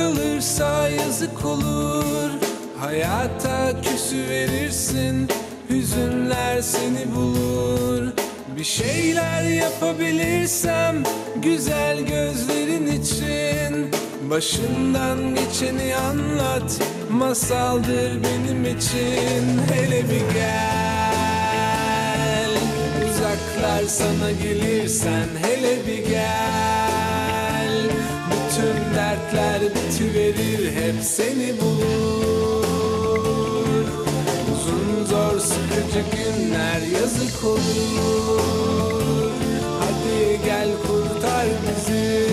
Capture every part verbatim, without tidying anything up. kalırsa yazık olur. Hayata küsüverirsin, hüzünler seni bulur. Bir şeyler yapabilirsem güzel gözlerin için, başından geçeni anlat, masaldır benim için. Hele bir gel, uzaklar sana gelirsen. Hele bir gel, bütün dertler bitiverir, hep seni bulur. Uzun zor sıkıcı günler yazık olur. Hadi gel kurtar bizi.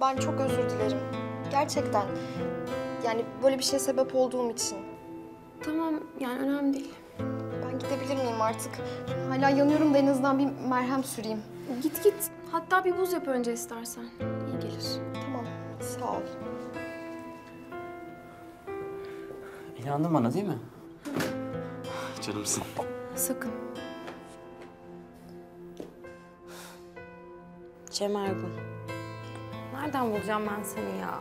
Ben çok özür dilerim. Gerçekten. Yani böyle bir şeye sebep olduğum için. Tamam, yani önemli değil. Ben gidebilir miyim artık? Hala yanıyorum da en azından bir merhem süreyim. Git git. Hatta bir buz yap önce istersen. İyi gelir. Tamam, sağ ol. İnandın bana değil mi? Canımsın. Sakın. Cem Ergun. Nereden bulacağım ben seni ya?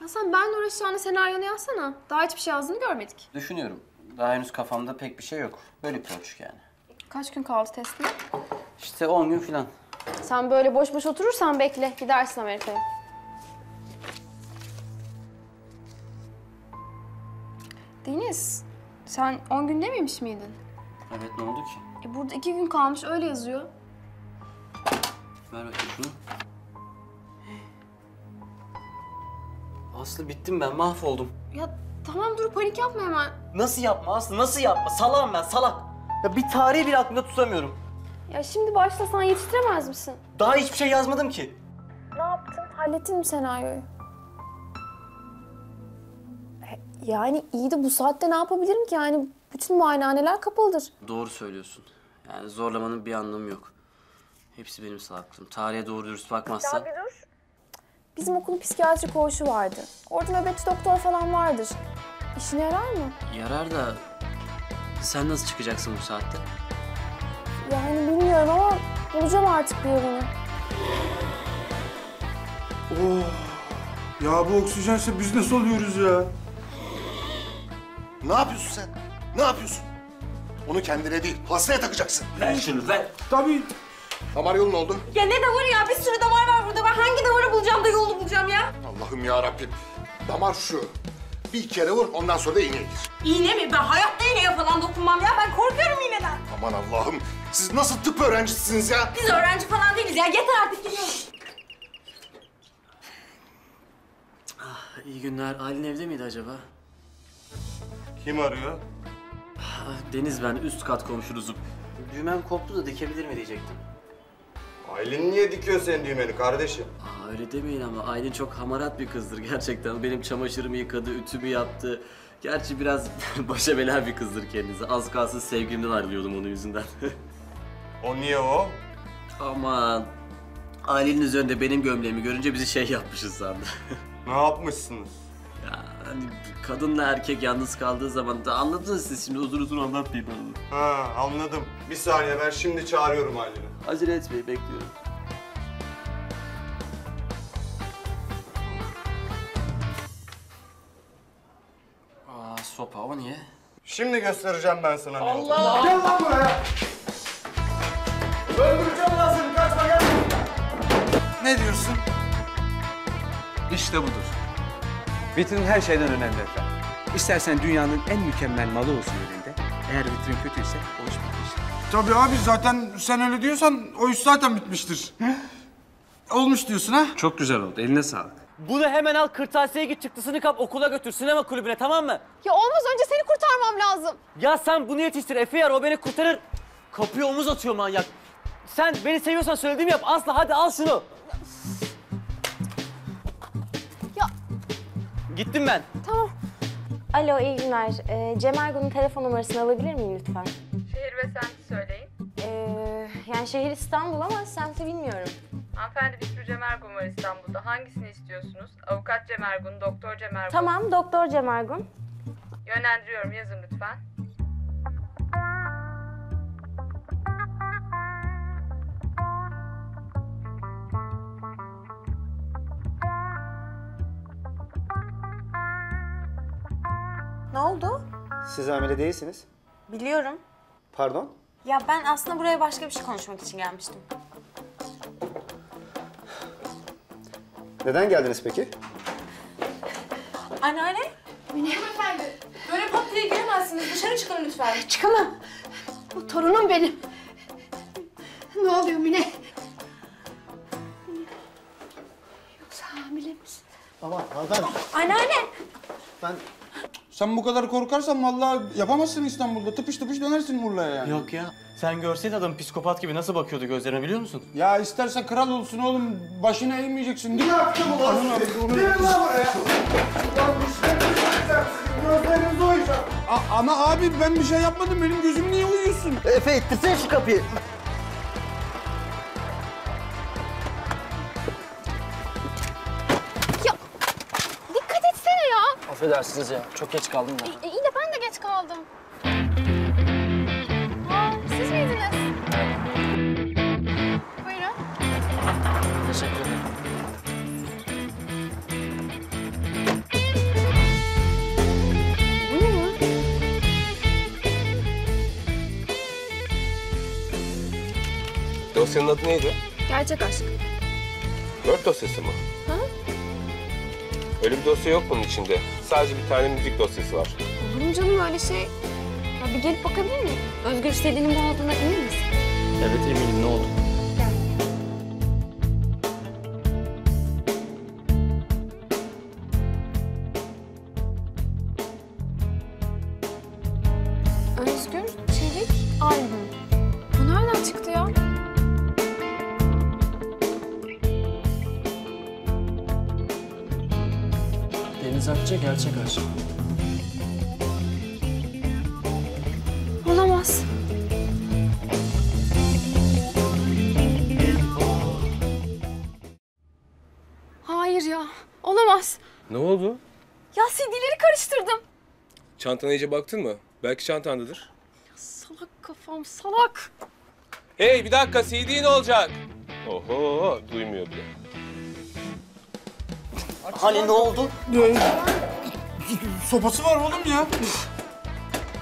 Ya sen benimle uğraşacağını senaryonu yazsana. Daha hiçbir şey yazdığını görmedik. Düşünüyorum. Daha henüz kafamda pek bir şey yok. Böyle bir ölçük yani. Kaç gün kaldı testine? İşte on gün falan. Sen böyle boş boş oturursan bekle. Gidersin Amerika'ya. Deniz. Sen on gün dememiş miydin? Evet, ne oldu ki? E burada iki gün kalmış, öyle yazıyor. Ver bakayım şunu. Aslı, bittim ben, mahvoldum. Ya tamam, dur panik yapma hemen. Nasıl yapma Aslı, nasıl yapma? Salam ben, salak. Ya bir tarihi bile aklımda tutamıyorum. Ya şimdi başlasan yetiştiremez misin? Daha hiçbir şey yazmadım ki. Ne yaptın? Hallettin mi senaryoyu? Yani iyi de bu saatte ne yapabilirim ki? Yani bütün muayenehaneler kapalıdır. Doğru söylüyorsun. Yani zorlamanın bir anlamı yok. Hepsi benim salaklığım. Tarihe doğru dürüst bakmazsan... Bir dur. Bizim okulun psikiyatri koğuşu vardı. Orada nöbetçi doktor falan vardır. İşine yarar mı? Yarar da... Sen nasıl çıkacaksın bu saatte? Yani bilmiyorum ama bulacağım artık bir yolunu. Oh! Ya bu oksijense biz nasıl oluyoruz ya? Ne yapıyorsun sen? Ne yapıyorsun? Onu kendine değil, hastaya takacaksın. Ver şunu, ver. Tabii. Damar yolu ne oldu? Ya ne damarı ya? Bir sürü damar var burada. Ben hangi damarı bulacağım da yolunu bulacağım ya? Allah'ım ya Rabbim. Damar şu. Bir kere vur, ondan sonra da iğneye gir. İğne mi? Ben hayatta iğneye falan dokunmam ya. Ben korkuyorum iğneden. Aman Allah'ım. Siz nasıl tıp öğrencisisiniz ya? Biz öğrenci falan değiliz ya. Yeter artık, gidiyoruz. Ah, iyi günler. Aylin evde miydi acaba? Kim arıyor? Deniz ben, üst kat komşunuzum. Düğmen koptu da dikebilir mi diyecektim. Aylin niye dikiyor senin düğmeni kardeşim? Aa, öyle demeyin ama Aylin çok hamarat bir kızdır gerçekten. Benim çamaşırımı yıkadı, ütümü yaptı. Gerçi biraz başa bela bir kızdır kendisi. Az kalsın sevgilimden ayrılıyordum onun yüzünden. O niye o? Aman. Aylin'in üzerinde benim gömleğimi görünce bizi şey yapmışız sandı. Ne yapmışsınız? Ya. Hani kadınla erkek yalnız kaldığı zaman da anladınız siz şimdi uzun uzun anlatmayayım onu. Ha anladım. Bir saniye ben şimdi çağırıyorum ailemi. Acele etmeyin bekliyorum. Aa sopa o niye? Şimdi göstereceğim ben sana. Allah! Gel lan buraya! Öldüreceğim lan seni kaçma gel! Ne diyorsun? İşte budur. Vitrin her şeyden önemli efendim. İstersen dünyanın en mükemmel malı olsun elinde, Eğer vitrin kötüyse o iş bitmiştir. Tabii abi, zaten sen öyle diyorsan o iş zaten bitmiştir. He? Olmuş diyorsun ha? Çok güzel oldu, eline sağlık. Bunu hemen al, kırtasiyeye git, çıktısını kap, okula götür, sinema kulübüne, tamam mı? Ya olmaz, önce seni kurtarmam lazım. Ya sen bunu yetiştir Efe, yar o beni kurtarır. Kapıya omuz atıyor manyak. Sen beni seviyorsan söylediğimi yap Aslı, hadi al şunu. Ya. Gittim ben. Tamam. Alo, iyi günler. Ee, Cem Ergun'un telefon numarasını alabilir miyim lütfen? Şehir ve semti söyleyin. Ee, yani şehir İstanbul ama semti bilmiyorum. Hanımefendi, bir sürü Cem Ergun var İstanbul'da. Hangisini istiyorsunuz? Avukat Cem Ergun, doktor Cem Ergun. Tamam, doktor Cem Ergun. Yönlendiriyorum, yazın lütfen. Ne oldu? Siz hamile değilsiniz. Biliyorum. Pardon? Ya ben aslında buraya başka bir şey konuşmak için gelmiştim. Neden geldiniz peki? Anneanne? Mine. Hanımefendi, böyle pat diye giremezsiniz. Dışarı çıkın lütfen. Çıkamam. Bu torunum benim. Ne oluyor Mine? Mine. Yoksa hamile misin? Baba, pardon. Anneanne! Ben... Sen bu kadar korkarsan vallahi yapamazsın İstanbul'da. Tıpış tıpış dönersin Urla'ya yani. Yok ya. Sen görseydin adam psikopat gibi nasıl bakıyordu gözlerine biliyor musun? Ya istersen kral olsun oğlum. Başına eğmeyeceksin. Ne yaptın ulan? Ne yaptın oraya? Gözleriniz uyuyacak. Ama abi ben bir şey yapmadım. Benim gözüm niye uyuyorsun? Efe ettirsene şu kapıyı. Affedersiniz ya, çok geç kaldım ben. E, iyi de ben de geç kaldım. Aa, siz miydiniz? Buyurun. Teşekkür ederim. Bu ne ya? Dosyanın adı neydi? Gerçek aşk. Word dosyası mı? Öyle bir dosya yok bunun içinde. Sadece bir tane müzik dosyası var. Olur mu canım öyle şey? Ya bir gelip bakabilir miyim? Özgür istediğinin bu olduğuna emin misin? Evet eminim. Ne oldu? Gel. Özgür Çevik albüm. Bu nereden çıktı ya? Deniz Akça gerçek aşk. Olamaz. Hayır ya, olamaz. Ne oldu? Ya C D'leri karıştırdım. Çantana iyice baktın mı? Belki çantandadır. Ya salak kafam, salak. Hey bir dakika, C D ne olacak? Oho, duymuyor bile. Hani ne oldu? Sopası var oğlum ya.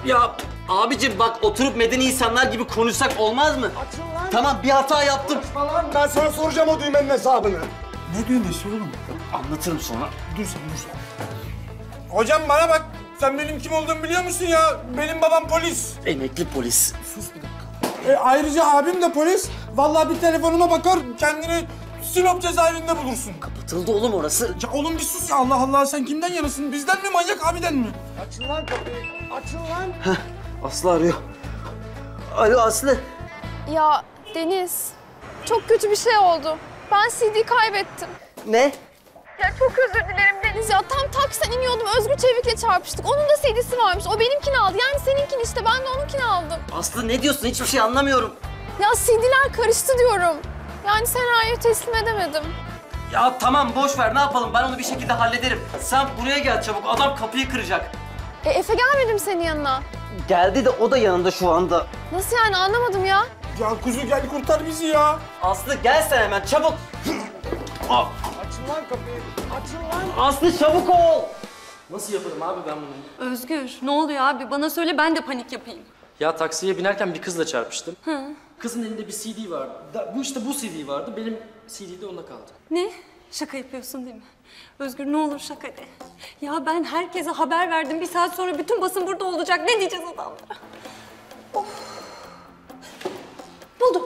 Ya abicim bak, oturup medeni insanlar gibi konuşsak olmaz mı? Açın lan. Tamam bir hata yaptım. Konuşma lan. Ben sana soracağım o düğmenin hesabını. Ne düğmesi oğlum? Anlatırım sonra. Dur sen dur. Hocam bana bak. Sen benim kim olduğumu biliyor musun ya? Benim babam polis. Emekli polis. Sus bir dakika. E, ayrıca abim de polis. Vallahi bir telefonuma bakar kendini... Sinop cezaevinde bulursun. Kapatıldı oğlum orası. Ya oğlum bir sus ya, Allah Allah, sen kimden yanasın? Bizden mi, manyak abiden mi? Açın lan kapıyı, açın lan. Heh, Aslı arıyor. Alo Aslı. Ya Deniz, çok kötü bir şey oldu. Ben C D kaybettim. Ne? Ya çok özür dilerim Deniz ya. Tam taksiden iniyordum, Özgür Çevik'le çarpıştık. Onun da C D'si varmış, o benimkini aldı. Yani seninkini işte, ben de onunkini aldım. Aslı ne diyorsun? Hiçbir şey anlamıyorum. Ya C D'ler karıştı diyorum. Yani sen hayır teslim edemedim. Ya tamam boş ver, ne yapalım, ben onu bir şekilde hallederim. Sen buraya gel çabuk, adam kapıyı kıracak. E, Efe gelmedi mi senin yanına? Geldi de o da yanında şu anda. Nasıl yani, anlamadım ya. Ya kuzu gel kurtar bizi ya. Aslı gelsene hemen çabuk. Açın lan kapıyı, açın lan. Aslı çabuk ol. Nasıl yaparım abi ben bunu? Özgür ne oluyor abi, bana söyle ben de panik yapayım. Ya taksiye binerken bir kızla çarpıştım. Hı. Kızın elinde bir C D vardı. Da, bu işte bu C D vardı. Benim C D de onunla kaldı. Ne? Şaka yapıyorsun değil mi? Özgür ne olur şaka de. Ya ben herkese haber verdim. Bir saat sonra bütün basın burada olacak. Ne diyeceğiz adamlara? Of. Buldum.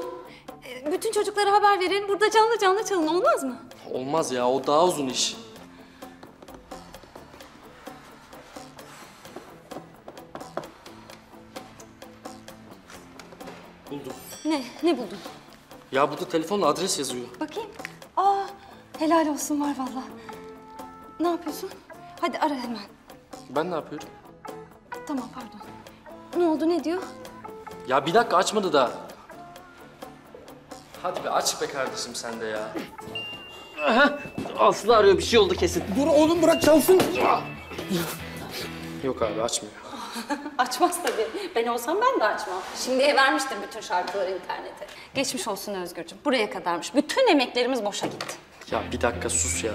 Bütün çocuklara haber verelim. Burada canlı canlı çalın. Olmaz mı? Olmaz ya. O daha uzun iş. Buldum. Ne? Ne buldun? Ya burada telefonla adres yazıyor. Bakayım. Aa, helal olsun, var vallahi. Ne yapıyorsun? Hadi ara hemen. Ben ne yapıyorum? Tamam, pardon. Ne oldu, ne diyor? Ya bir dakika, açmadı da. Hadi be, aç be kardeşim sen de ya. Aslı arıyor, bir şey oldu kesin. Dur oğlum, bırak çalsın. Yok abi, açmıyor. Açmaz tabii. Ben olsam ben de açmam. Şimdiye vermiştim bütün şarkıları internete. Geçmiş olsun Özgürcüğüm. Buraya kadarmış. Bütün emeklerimiz boşa gitti. Ya bir dakika sus ya.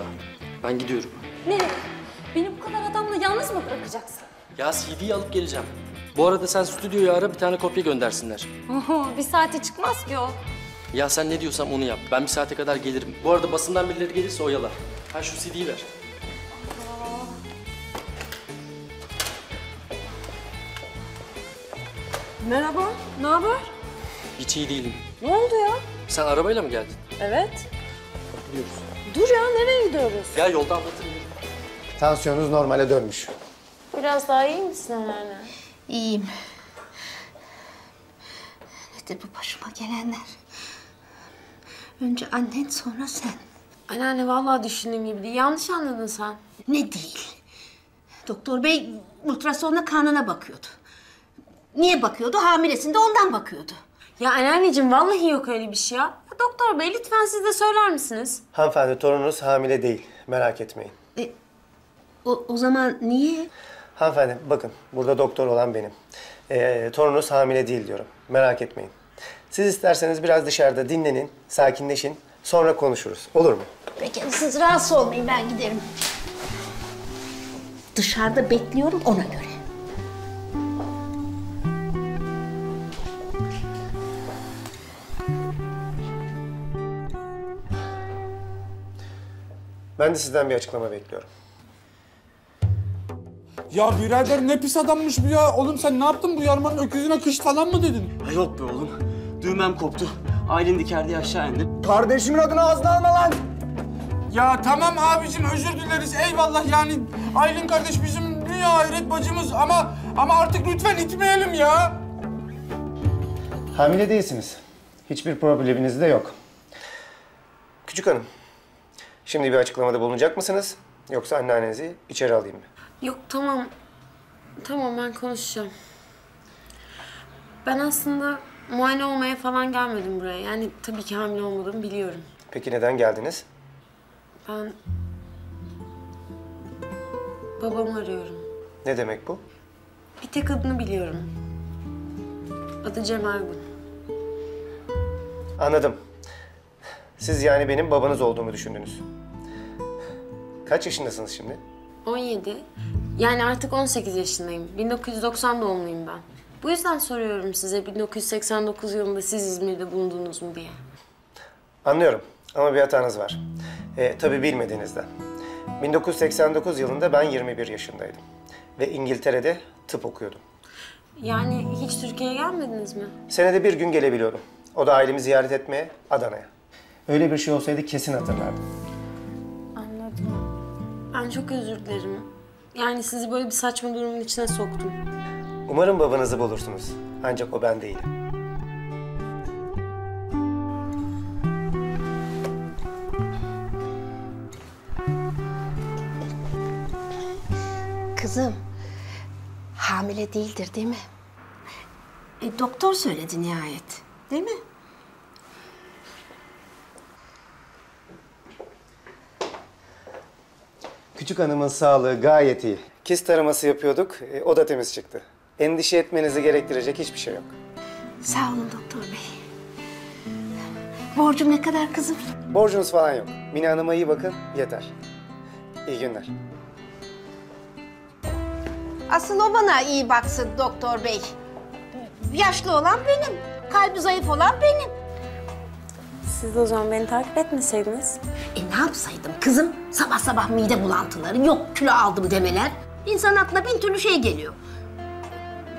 Ben gidiyorum. Nereye? Beni bu kadar adamla yalnız mı bırakacaksın? Ya C D'yi alıp geleceğim. Bu arada sen stüdyoyu ara, bir tane kopya göndersinler. Oho, bir saate çıkmaz ki o. Ya sen ne diyorsam onu yap. Ben bir saate kadar gelirim. Bu arada basından birileri gelirse oyalar. Ha şu C D'yi ver. Merhaba, ne haber? Hiç iyi değilim. Ne oldu ya? Sen arabayla mı geldin? Evet. Gidiyoruz. Dur ya, nereye gidiyoruz? Ya yolda anlatırım. Tansiyonunuz normale dönmüş. Biraz daha iyi misin anneanne? İyiyim. Nedir bu başıma gelenler? Önce annen, sonra sen. Anneanne vallahi düşündüğüm gibi değil. Yanlış anladın sen. Ne değil? Doktor bey ultrasonla karnına bakıyordu. Niye bakıyordu? Hamilesinde ondan bakıyordu. Ya anneanneciğim vallahi yok öyle bir şey ya. Ya doktor bey lütfen siz de söyler misiniz? Hanımefendi torununuz hamile değil. Merak etmeyin. E, o, o zaman niye? Hanımefendi bakın burada doktor olan benim. E, torununuz hamile değil diyorum. Merak etmeyin. Siz isterseniz biraz dışarıda dinlenin, sakinleşin. Sonra konuşuruz. Olur mu? Peki siz rahatsız olmayın, ben giderim. Dışarıda bekliyorum ona göre. Ben de sizden bir açıklama bekliyorum. Ya birader ne pis adammış bu ya. Oğlum sen ne yaptın bu yarmanın öküzüne kış falan mı dedin? Ha yok be oğlum. Düğmem koptu. Aylin dikerdi aşağı indim. Kardeşimin adını ağzına alma lan. Ya tamam abicim özür dileriz. Eyvallah yani Aylin kardeş bizim dünya ahiret bacımız ama ama artık lütfen itmeyelim ya. Hamile değilsiniz. Hiçbir probleminiz de yok. Küçük hanım. Şimdi bir açıklamada bulunacak mısınız? Yoksa anneannenizi içeri alayım mı? Yok, tamam. Tamam, ben konuşacağım. Ben aslında muayene olmaya falan gelmedim buraya. Yani tabii ki hamile olmadığımı biliyorum. Peki neden geldiniz? Ben... babamı arıyorum. Ne demek bu? Bir tek adını biliyorum. Adı Cemal bu. Anladım. Siz yani benim babanız olduğumu düşündünüz. Kaç yaşındasınız şimdi? on yedi. Yani artık on sekiz yaşındayım. bin dokuz yüz doksan doğumluyum ben. Bu yüzden soruyorum size bin dokuz yüz seksen dokuz yılında siz İzmir'de bulundunuz mu diye. Anlıyorum ama bir hatanız var. E, tabii bilmediğinizden. bin dokuz yüz seksen dokuz yılında ben yirmi bir yaşındaydım. Ve İngiltere'de tıp okuyordum. Yani hiç Türkiye'ye gelmediniz mi? Senede bir gün gelebiliyordum. O da ailemi ziyaret etmeye Adana'ya. Öyle bir şey olsaydı kesin hatırlardım. Anladım. Ben çok özür dilerim. Yani sizi böyle bir saçma durumun içine soktum. Umarım babanızı bulursunuz. Ancak o ben değilim. Kızım, hamile değildir değil mi? E, doktor söyledi nihayet, değil mi? Küçük hanımın sağlığı gayet iyi. Kist taraması yapıyorduk, o da temiz çıktı. Endişe etmenizi gerektirecek hiçbir şey yok. Sağ olun doktor bey. Borcum ne kadar kızım? Borcunuz falan yok. Mine hanıma iyi bakın, yeter. İyi günler. Asıl o bana iyi baksın doktor bey. Yaşlı olan benim, kalbi zayıf olan benim. Siz de o zaman beni takip etmeseydiniz. E ne yapsaydım kızım? Sabah sabah mide bulantıları, yok kilo aldım demeler. İnsan aklına bin türlü şey geliyor.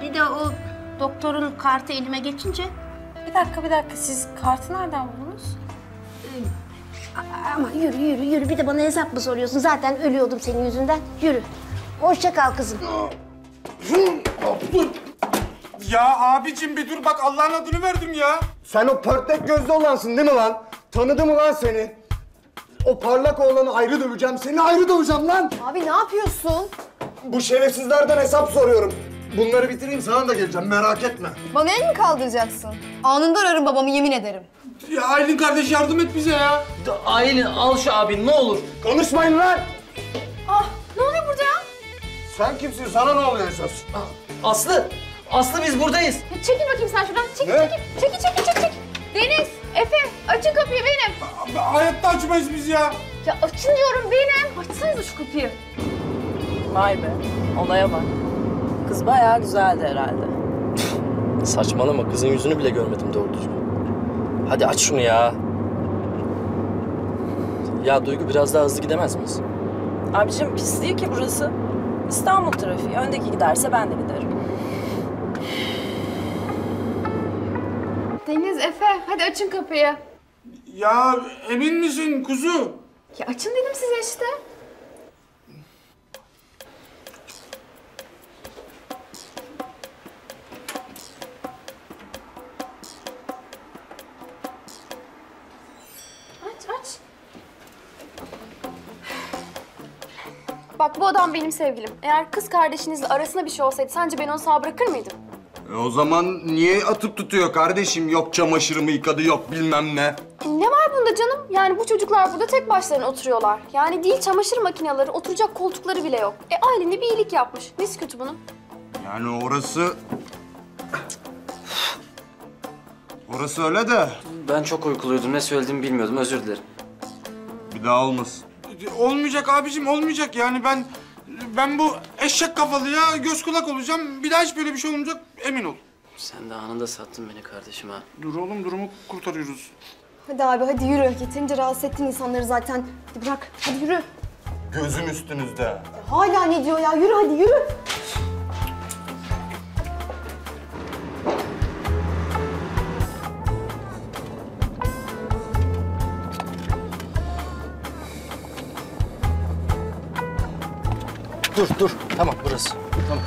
Bir de o Doktorun kartı elime geçince... Bir dakika, bir dakika. Siz kartı nereden buldunuz? Ama yürü, yürü, yürü. Bir de bana hesap mı soruyorsun? Zaten ölüyordum senin yüzünden. Yürü. Hoşça kal kızım. Ya abicim bir dur bak, Allah'ın adını verdim ya. Sen o pörtlek gözlü olansın değil mi lan? Tanıdı mı lan seni? O parlak oğlanı ayrı döveceğim, seni ayrı döveceğim lan. Abi ne yapıyorsun? Bu şerefsizlerden hesap soruyorum. Bunları bitireyim, sana da geleceğim, merak etme. Bana el mi kaldıracaksın? Anında ararım babamı, yemin ederim. Ya Aylin kardeş yardım et bize ya. Da, Aylin al şu abin ne olur. Konuşmayın lan. Ah ne oluyor burada ya? Sen kimsin, sana ne oluyor esas? Aslı, Aslı biz buradayız. Ya çekil bakayım sen şuradan, çekil ne? çekil. Çekil çekil çekil çekil. Deniz, Efe açın kapıyı benim. A hayatta açmayız biz ya. Ya açın diyorum benim. Açsanıza şu kapıyı. Vay be, olaya bak. Kız bayağı güzeldi herhalde. Saçmalama, kızın yüzünü bile görmedim doğru düzgün. Hadi aç şunu ya. Ya Duygu biraz daha hızlı gidemez miyiz? Abiciğim pis değil ki burası. İstanbul trafiği. Öndeki giderse ben de giderim. Deniz, Efe hadi açın kapıyı. Ya emin misin kuzu? Ya açın dedim size işte. Bak bu adam benim sevgilim. Eğer kız kardeşinizle arasında bir şey olsaydı sence ben onu sağ bırakır mıydım? E o zaman niye atıp tutuyor kardeşim? Yok çamaşırımı yıkadı, yok bilmem ne. E ne var bunda canım? Yani bu çocuklar burada tek başlarına oturuyorlar. Yani değil çamaşır makineleri, oturacak koltukları bile yok. E ailene bir iyilik yapmış. Nesi kötü bunun? Yani orası... Orası öyle de. Ben çok uykuluydum. Ne söylediğimi bilmiyordum. Özür dilerim. Bir daha olmasın. Olmayacak abicim, olmayacak yani ben... Ben bu eşek kafalıya göz kulak olacağım. Bir daha hiç böyle bir şey olmayacak, emin ol. Sen de anında sattın beni kardeşim ha. Dur oğlum, durumu kurtarıyoruz. Hadi abi, hadi yürü. Yeterince rahatsız ettin insanları zaten. Hadi bırak, hadi yürü. Gözüm üstünüzde. Ya hala ne diyor ya? Yürü hadi, yürü. Dur, dur. Tamam, burası. Tamam.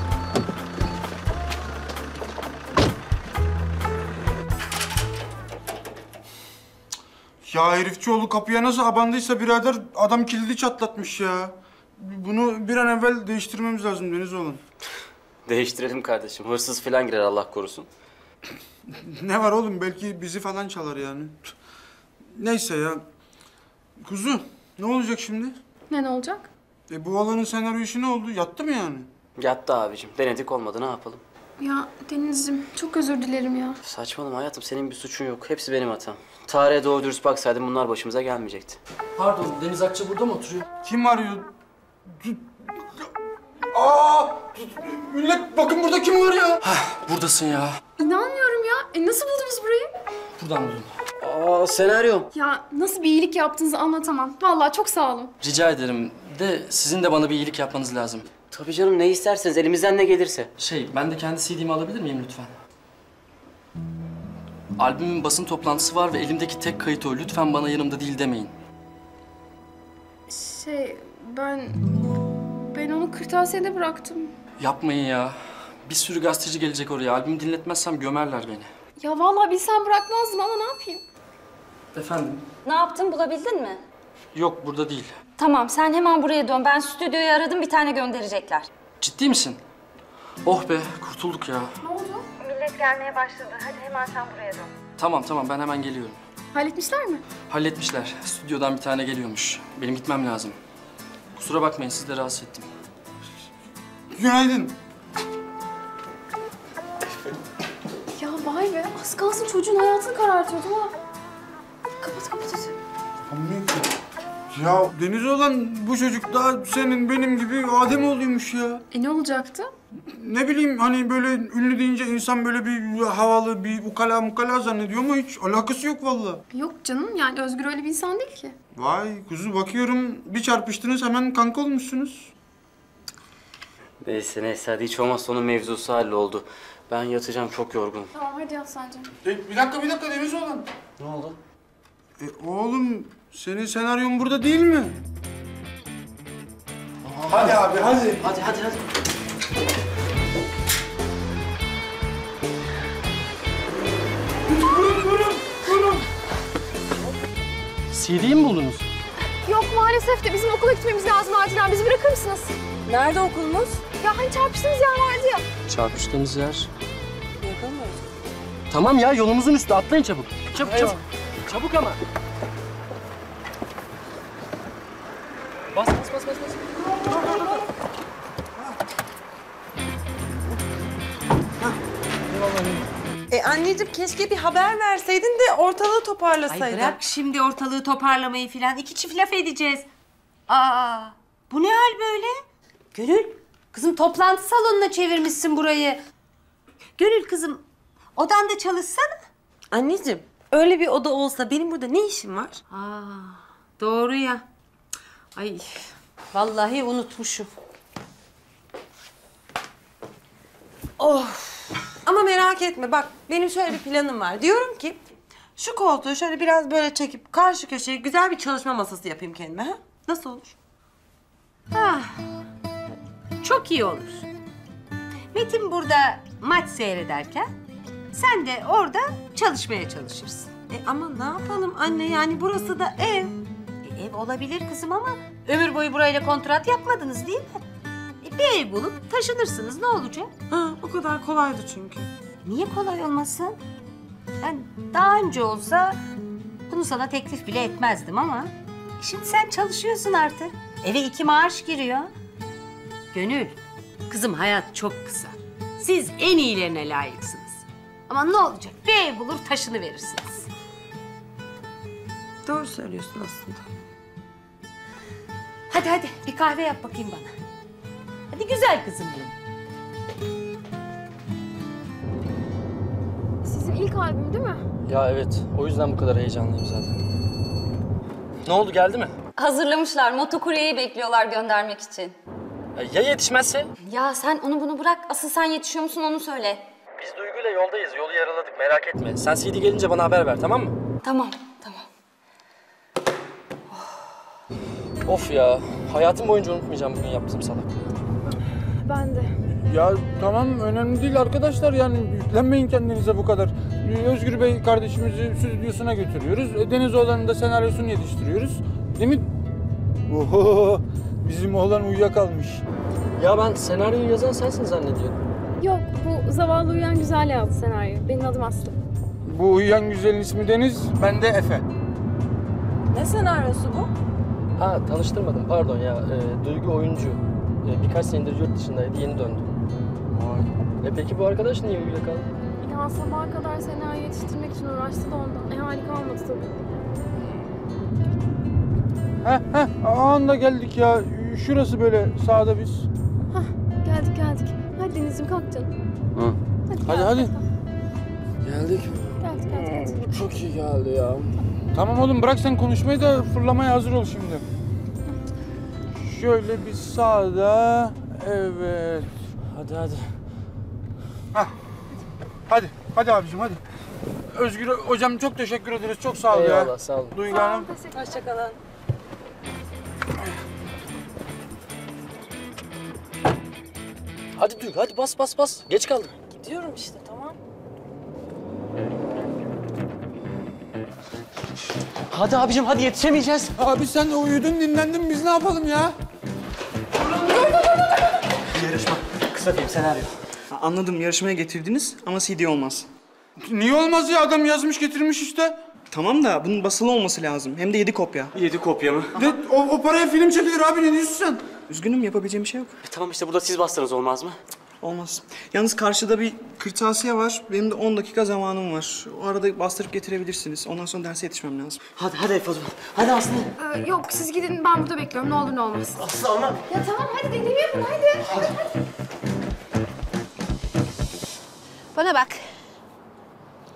Ya herifçioğlu kapıya nasıl abandıysa birader, adam kilidi çatlatmış ya. Bunu bir an evvel değiştirmemiz lazım Denizoğlu. Değiştirelim kardeşim. Hırsız falan girer Allah korusun. Ne var oğlum? Belki bizi falan çalar yani. Neyse ya. Kuzu, ne olacak şimdi? Ne ne olacak? E bu olanın senaryo işi ne oldu? Yattı mı yani? Yattı abicim. Denedik olmadı. Ne yapalım? Ya Deniz'ciğim çok özür dilerim ya. Saçmalama hayatım. Senin bir suçun yok. Hepsi benim hatam. Tarihe doğru dürüst baksaydım bunlar başımıza gelmeyecekti. Pardon. Deniz Akça burada mı oturuyor? Kim arıyor? Aa! Millet bakın burada kim var ya? Hah, buradasın ya. İnanmıyorum ya. E nasıl buldunuz burayı? Buradan buldum. Aa, senaryom. Ya nasıl bir iyilik yaptığınızı anlatamam. Vallahi çok sağ olun. Rica ederim. De sizin de bana bir iyilik yapmanız lazım. Tabii canım, ne isterseniz, elimizden ne gelirse. Şey, ben de kendi C D'mi alabilir miyim lütfen? Albümün basın toplantısı var ve elimdeki tek kayıt o. Lütfen bana yanımda değil demeyin. Şey, ben... Ben onu kırtasiyede bıraktım. Yapmayın ya. Bir sürü gazeteci gelecek oraya. Albümü dinletmezsem gömerler beni. Ya vallahi bilsem bırakmazdım ama ne yapayım? Efendim? Ne yaptın, bulabildin mi? Yok, burada değil. Tamam, sen hemen buraya dön. Ben stüdyoyu aradım, bir tane gönderecekler. Ciddi misin? Oh be, kurtulduk ya. Ne oldu? Millet gelmeye başladı. Hadi hemen sen buraya dön. Tamam, tamam. Ben hemen geliyorum. Halletmişler mi? Halletmişler. Stüdyodan bir tane geliyormuş. Benim gitmem lazım. Kusura bakmayın, sizi de rahatsız ettim. Günaydın. Ya vay be, az kalsın çocuğun hayatını karartıyordum ha. Kapat, kapat hadi. Anne. Ya Deniz olan bu çocuk daha senin benim gibi ademoğluymuş ya. E ne olacaktı? Ne bileyim hani böyle ünlü deyince insan böyle bir havalı, bir ukala mukala zannediyor ama hiç alakası yok vallahi. Yok canım yani Özgür öyle bir insan değil ki. Vay kuzu bakıyorum bir çarpıştınız hemen kanka olmuşsunuz. Neyse neyse, hadi hiç olmazsa onun mevzusu halloldu. Ben yatacağım, çok yorgunum. Tamam, hadi yat sence. E, bir dakika, bir dakika Deniz oğlum. Ne oldu? E, oğlum, senin senaryon burada değil mi? Aa, hadi abi, hadi. Hadi, hadi, hadi. Durun, durun, durun. C D'yi mi buldunuz? Yok, maalesef de bizim okula gitmemiz lazım acilen. Bizi bırakır mısınız? Nerede okulumuz? Ya hani çarpıştığımız yer vardı ya. Çarpıştığımız yer... Yakamıyoruz. Tamam ya, yolumuzun üstü. Atlayın çabuk. Çabuk, çabuk. Çabuk ama. Bas, bas, bas, bas, bas. E anneciğim, keşke bir haber verseydin de ortalığı toparlasaydın. Ay bırak şimdi ortalığı toparlamayı filan. İki çift laf edeceğiz. Aa, bu ne hal böyle? Gönül, kızım toplantı salonuna çevirmişsin burayı. Gönül kızım, odanda çalışsana. Anneciğim, öyle bir oda olsa benim burada ne işim var? Aa, doğru ya. Ay, vallahi unutmuşum. Of. Ama merak etme, bak benim şöyle bir planım var. Diyorum ki şu koltuğu şöyle biraz böyle çekip karşı köşeye güzel bir çalışma masası yapayım kendime. Ha? Nasıl olur? Ah, çok iyi olur. Metin burada maç seyrederken sen de orada çalışmaya çalışırsın. E ama ne yapalım anne, yani burası da ev. E, ev olabilir kızım ama ömür boyu burayla kontrat yapmadınız değil mi? Bir ev bulup taşınırsınız, ne olacak? Ha, o kadar kolaydı çünkü. Niye kolay olmasın? Yani daha önce olsa bunu sana teklif bile etmezdim ama... Şimdi sen çalışıyorsun artık. Eve iki maaş giriyor. Gönül, kızım hayat çok kısa. Siz en iyilerine layıksınız. Ama ne olacak? Bir ev bulur taşınıverirsiniz. Doğru söylüyorsun aslında. Hadi hadi bir kahve yap bakayım bana. Hadi güzel kızım benim. Sizin ilk albüm değil mi? Ya evet. O yüzden bu kadar heyecanlıyım zaten. Ne oldu, geldi mi? Hazırlamışlar. Motokuryeyi bekliyorlar göndermek için. Ya yetişmezse? Ya sen onu bunu bırak. Asıl sen yetişiyor musun onu söyle. Biz Duygu'yla yoldayız. Yolu yaraladık. Merak etme. Sen C D gelince bana haber ver, tamam mı? Tamam, tamam. Of, of ya. Hayatım boyunca unutmayacağım bugün yaptığım salaklığı. Ben de. Ya tamam, önemli değil arkadaşlar, yani yüklenmeyin kendinize bu kadar. Özgür Bey kardeşimizi stüdyosuna götürüyoruz. Deniz oğlanın da senaryosunu yetiştiriyoruz. Değil mi? Oho, bizim oğlan uyuyakalmış. Ya ben senaryoyu yazan sensin zannediyorum. Yok, bu zavallı uyuyan güzel yazdı senaryoyu. Benim adım Aslı. Bu uyuyan güzelin ismi Deniz, ben de Efe. Ne senaryosu bu? Ha, tanıştırmadım, pardon ya. E, Duygu oyuncu. Birkaç senedir yurt dışındaydı, yeni döndü. Vay. E peki bu arkadaş niye uyuyla kaldı? Ya sabaha kadar senaryo yetiştirmek için uğraştı da ondan. E harika olmadı tabii. Heh heh, anında geldik ya. Şurası böyle sağda biz. Hah, geldik geldik. Hadi Deniz'cim kalk canım. Hı. Hadi hadi. Hadi. Geldik. Geldik geldik. Aa, çok iyi geldi ya. Tamam oğlum, bırak sen konuşmayı da fırlamaya hazır ol şimdi. Şöyle bir sağda, evet. Hadi hadi. Hah. Hadi, hadi abicim hadi. Özgür hocam çok teşekkür ederiz, çok sağ ol. Eyvallah, ya. Eyvallah, sağ olun. Duygu Hanım. Hoşçakalın. Hadi Duygu, hadi bas bas bas. Geç kaldık. Gidiyorum işte, tamam. Hadi abicim, hadi yetişemeyeceğiz. Abi sen de uyudun, dinlendin. Biz ne yapalım ya? Yarışma. Kısa film, senaryo. Anladım, yarışmaya getirdiniz ama C D olmaz. Niye olmaz ya? Adam yazmış, getirmiş işte. Tamam da bunun basılı olması lazım. Hem de yedi kopya. Yedi kopya mı? De, o, o paraya film çekilir abi, ne diyorsun sen? Üzgünüm, yapabileceğim bir şey yok. E, tamam işte, burada siz bastınız, olmaz mı? Olmaz. Yalnız karşıda bir kırtasiye var. Benim de on dakika zamanım var. O arada bastırıp getirebilirsiniz. Ondan sonra derse yetişmem lazım. Hadi, hadi Efe o zaman. Hadi Aslı. Ee, yok, siz gidin. Ben burada bekliyorum. Ne olur ne olmaz. Aslı ama. Ya tamam, hadi dediğimi yapın. Hadi. Hadi. Hadi. Bana bak.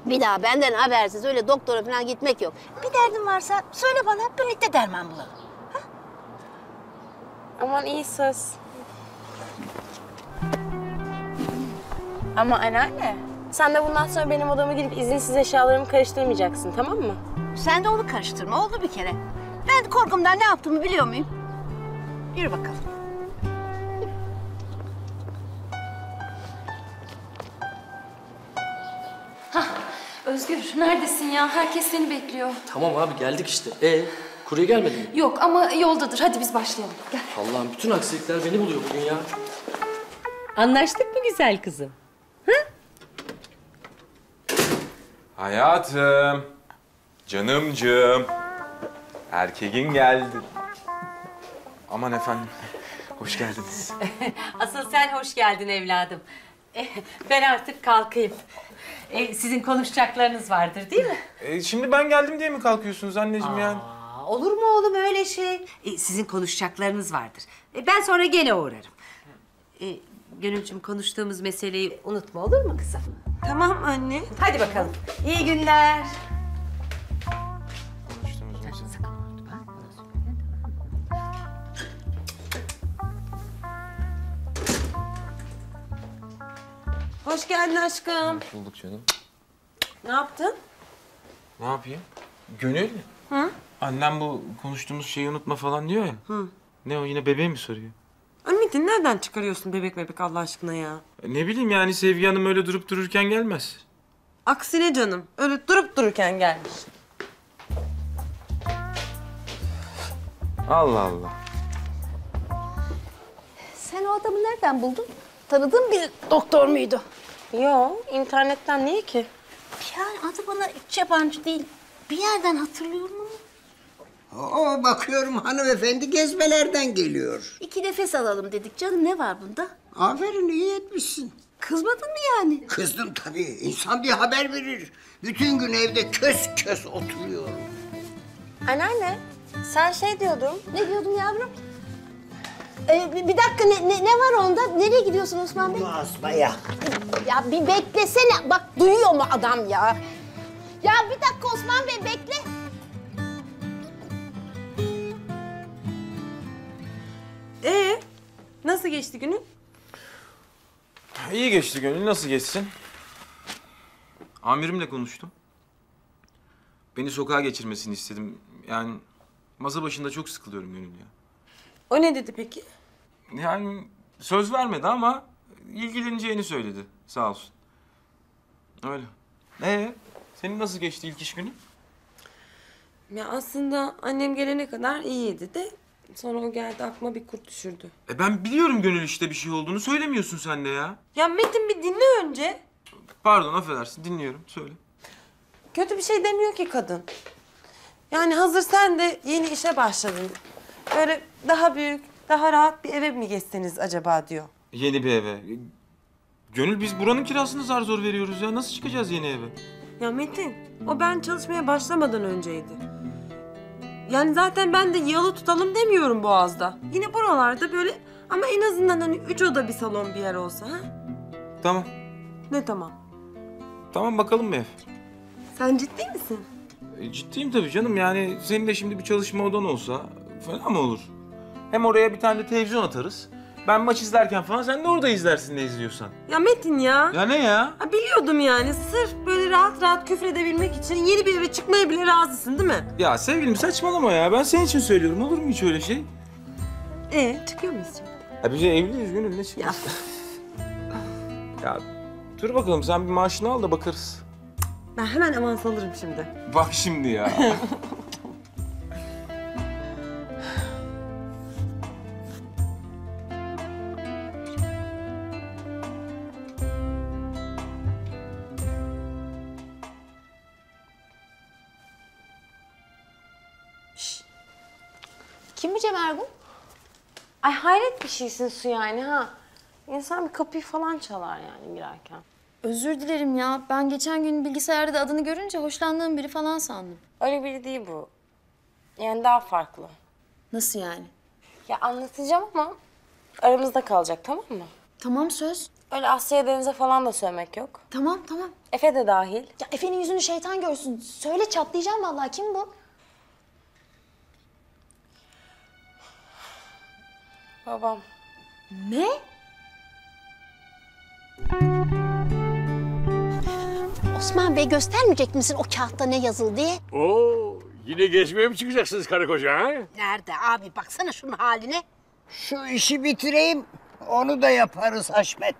Bir daha benden habersiz öyle doktora falan gitmek yok. Bir derdin varsa söyle bana. Birlikte derman bulalım. Ha? Aman iyi söz. Ama anneanne, sen de bundan sonra benim odama girip izinsiz eşyalarımı karıştırmayacaksın, tamam mı? Sen de onu karıştırma, oldu bir kere. Ben korkumdan ne yaptığımı biliyor muyum? Yürü bakalım. Hah, Özgür, neredesin ya? Herkes seni bekliyor. Tamam abi, geldik işte. Ee, kurye gelmedi mi? Yok ama yoldadır. Hadi biz başlayalım. Gel. Allah'ım, bütün aksilikler beni buluyor bugün ya. Anlaştık mı güzel kızım? Hı? Hayatım, canımcığım, erkeğin geldi. Aman efendim, hoş geldiniz. Asıl sen hoş geldin evladım. Ben artık kalkayım. Sizin konuşacaklarınız vardır değil mi? E, şimdi ben geldim diye mi kalkıyorsunuz anneciğim? Aa, yani? Olur mu oğlum öyle şey? E, sizin konuşacaklarınız vardır. E, ben sonra gene uğrarım. E, Gönülcüğüm, konuştuğumuz meseleyi unutma, olur mu kızım? Tamam anne. Hadi bakalım. İyi günler. Hoş geldin aşkım. Hoş bulduk canım. Ne yaptın? Ne yapayım? Gönül. Hı? Annem bu konuştuğumuz şeyi unutma falan diyor ya. Hı. Ne o, yine bebeğe mi soruyor? Metin, nereden çıkarıyorsun bebek bebek Allah aşkına ya? Ne bileyim yani, Sevgi Hanım öyle durup dururken gelmez. Aksine canım, öyle durup dururken gelmiş. Allah Allah. Sen o adamı nereden buldun? Tanıdığın bir doktor muydu? Yo, internetten. Niye ki? Ya adı bana hiç yabancı değil. Bir yerden hatırlıyorum ama. Oo, bakıyorum hanımefendi gezmelerden geliyor. İki nefes alalım dedik canım, ne var bunda? Aferin, iyi etmişsin. Kızmadın mı yani? Kızdım tabii, insan bir haber verir. Bütün gün evde kös kös oturuyorum. Anneanne, sen şey diyordun. Ne diyordun yavrum? Ee, bir dakika, ne, ne, ne var onda? Nereye gidiyorsun Osman Bey? Asmaya. Ya bir beklesene, bak duyuyor mu adam ya? Ya bir dakika Osman Bey, bekle. Ee, nasıl geçti günün? İyi geçti Gönül, nasıl geçsin? Amirimle konuştum. Beni sokağa geçirmesini istedim. Yani masa başında çok sıkılıyorum Gönül ya. O ne dedi peki? Yani söz vermedi ama ilgileneceğini söyledi, sağ olsun. Öyle. Ee, senin nasıl geçti ilk iş günü? Ya aslında annem gelene kadar iyiydi de... Sonra o geldi, aklıma bir kurt düşürdü. E ben biliyorum Gönül, işte bir şey olduğunu söylemiyorsun sen de ya. Ya Metin, bir dinle önce. Pardon, affedersin, dinliyorum, söyle. Kötü bir şey demiyor ki kadın. Yani hazır sen de yeni işe başladın. Böyle daha büyük, daha rahat bir eve mi geçseniz acaba diyor. Yeni bir eve. Gönül, biz buranın kirasını zar zor veriyoruz ya. Nasıl çıkacağız yeni eve? Ya Metin, o ben çalışmaya başlamadan önceydi. Yani zaten ben de yalı tutalım demiyorum Boğaz'da. Yine buralarda böyle, ama en azından hani üç oda bir salon bir yer olsa ha? Tamam. Ne tamam? Tamam, bakalım bir ev. Sen ciddi misin? E, ciddiyim tabii canım, yani senin de şimdi bir çalışma odan olsa fena mı olur? Hem oraya bir tane de televizyon atarız. Ben maç izlerken falan sen de orada izlersin ne izliyorsan. Ya Metin ya. Ya ne ya? Ha, biliyordum yani. Sırf böyle rahat rahat küfredebilmek için yeni bir eve çıkmaya bile razısın değil mi? Ya sevgilim, saçmalama ya. Ben senin için söylüyorum. Olur mu hiç öyle şey? Ee, çıkıyor muyuz şimdi? Ya biz evliyiz Gönül, ne çıkıyoruz? Ya. Ya dur bakalım, sen bir maaşını al da bakarız. Ben hemen avans alırım şimdi. Bak şimdi ya. Kim bu Cemal bu? Ay hayret bir şeysin Su yani ha. İnsan bir kapıyı falan çalar yani girerken. Özür dilerim ya. Ben geçen gün bilgisayarda adını görünce hoşlandığım biri falan sandım. Öyle biri değil bu. Yani daha farklı. Nasıl yani? Ya anlatacağım ama aramızda kalacak, tamam mı? Tamam, söz. Öyle Asya'ya, Deniz'e falan da söylemek yok. Tamam tamam. Efe de dahil. Ya Efe'nin yüzünü şeytan görsün. Söyle, çatlayacağım vallahi. Kim bu? Babam. Ne? Osman Bey, göstermeyecek misin o kağıtta ne yazıldı diye? Oo, yine gezmeye mi çıkacaksınız karı koca ha? Nerede abi, baksana şunun haline. Şu işi bitireyim, onu da yaparız Haşmet.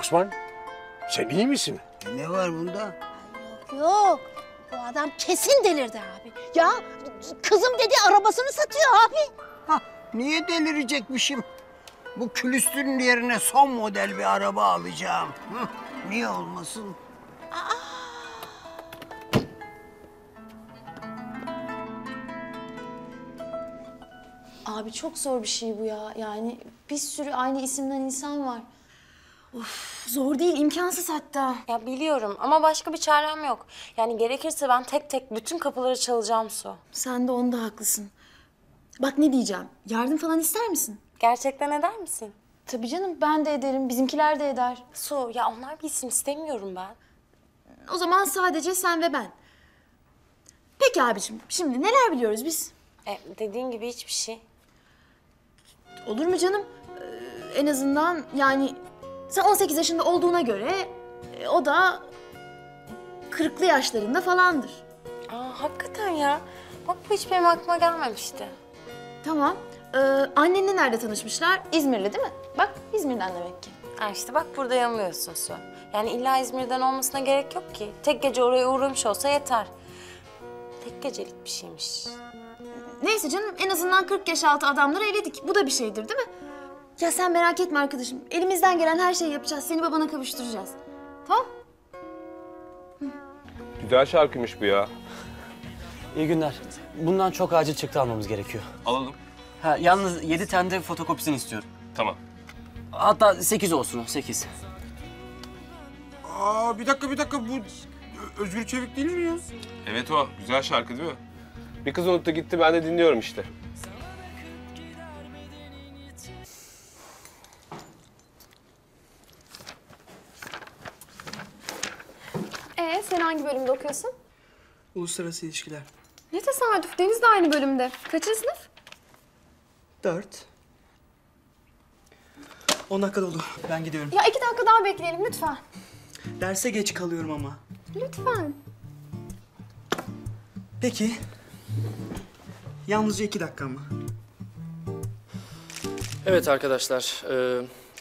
Osman, sen iyi misin? E ne var bunda? Yok yok, bu adam kesin delirdi abi. Ya kızım dedi arabasını satıyor abi. Hah, niye delirecekmişim? Bu külüstürün yerine son model bir araba alacağım. Hı, niye olmasın? Aa! Abi çok zor bir şey bu ya. Yani bir sürü aynı isimden insan var. Of, zor değil, imkansız hatta. Ya biliyorum ama başka bir çarem yok. Yani gerekirse ben tek tek bütün kapıları çalacağım Su. Sen de onda haklısın. Bak ne diyeceğim, yardım falan ister misin? Gerçekten eder misin? Tabii canım, ben de ederim, bizimkiler de eder. Su, ya onlar bilsin, istemiyorum ben. O zaman sadece sen ve ben. Peki abiciğim, şimdi neler biliyoruz biz? E, dediğin gibi hiçbir şey. Olur mu canım? Ee, en azından yani sen on sekiz yaşında olduğuna göre e, o da kırklı yaşlarında falandır. Aa, hakikaten ya. Bak bu hiç benim aklıma gelmemişti. Tamam. Ee, annenle nerede tanışmışlar? İzmirli değil mi? Bak İzmir'den demek ki. Ha işte bak burada yanılıyorsun Su. Yani illa İzmir'den olmasına gerek yok ki. Tek gece oraya uğramış olsa yeter. Tek gecelik bir şeymiş. Neyse canım, en azından kırk yaş altı adamları eledik. Bu da bir şeydir değil mi? Ya sen merak etme arkadaşım. Elimizden gelen her şeyi yapacağız. Seni babana kavuşturacağız. Tamam? Güzel şarkıymış bu ya. İyi günler. Bundan çok acil çıktı almamız gerekiyor. Alalım. Ha, yalnız yedi tane de fotokopisini istiyorum. Tamam. Hatta sekiz olsun, sekiz. Aa, bir dakika, bir dakika. Bu Özgür Çevik değil mi ya? Evet o. Güzel şarkı değil mi? Bir kız unuttu gitti, ben de dinliyorum işte. Ee, sen hangi bölümde okuyorsun? Uluslararası ilişkiler. Ne tesadüf, Deniz de aynı bölümde. Kaçıncı sınıf? Dört. On dakika doldu, ben gidiyorum. Ya iki dakika daha bekleyelim lütfen. Derse geç kalıyorum ama. Lütfen. Peki. Yalnızca iki dakika mı? Evet arkadaşlar,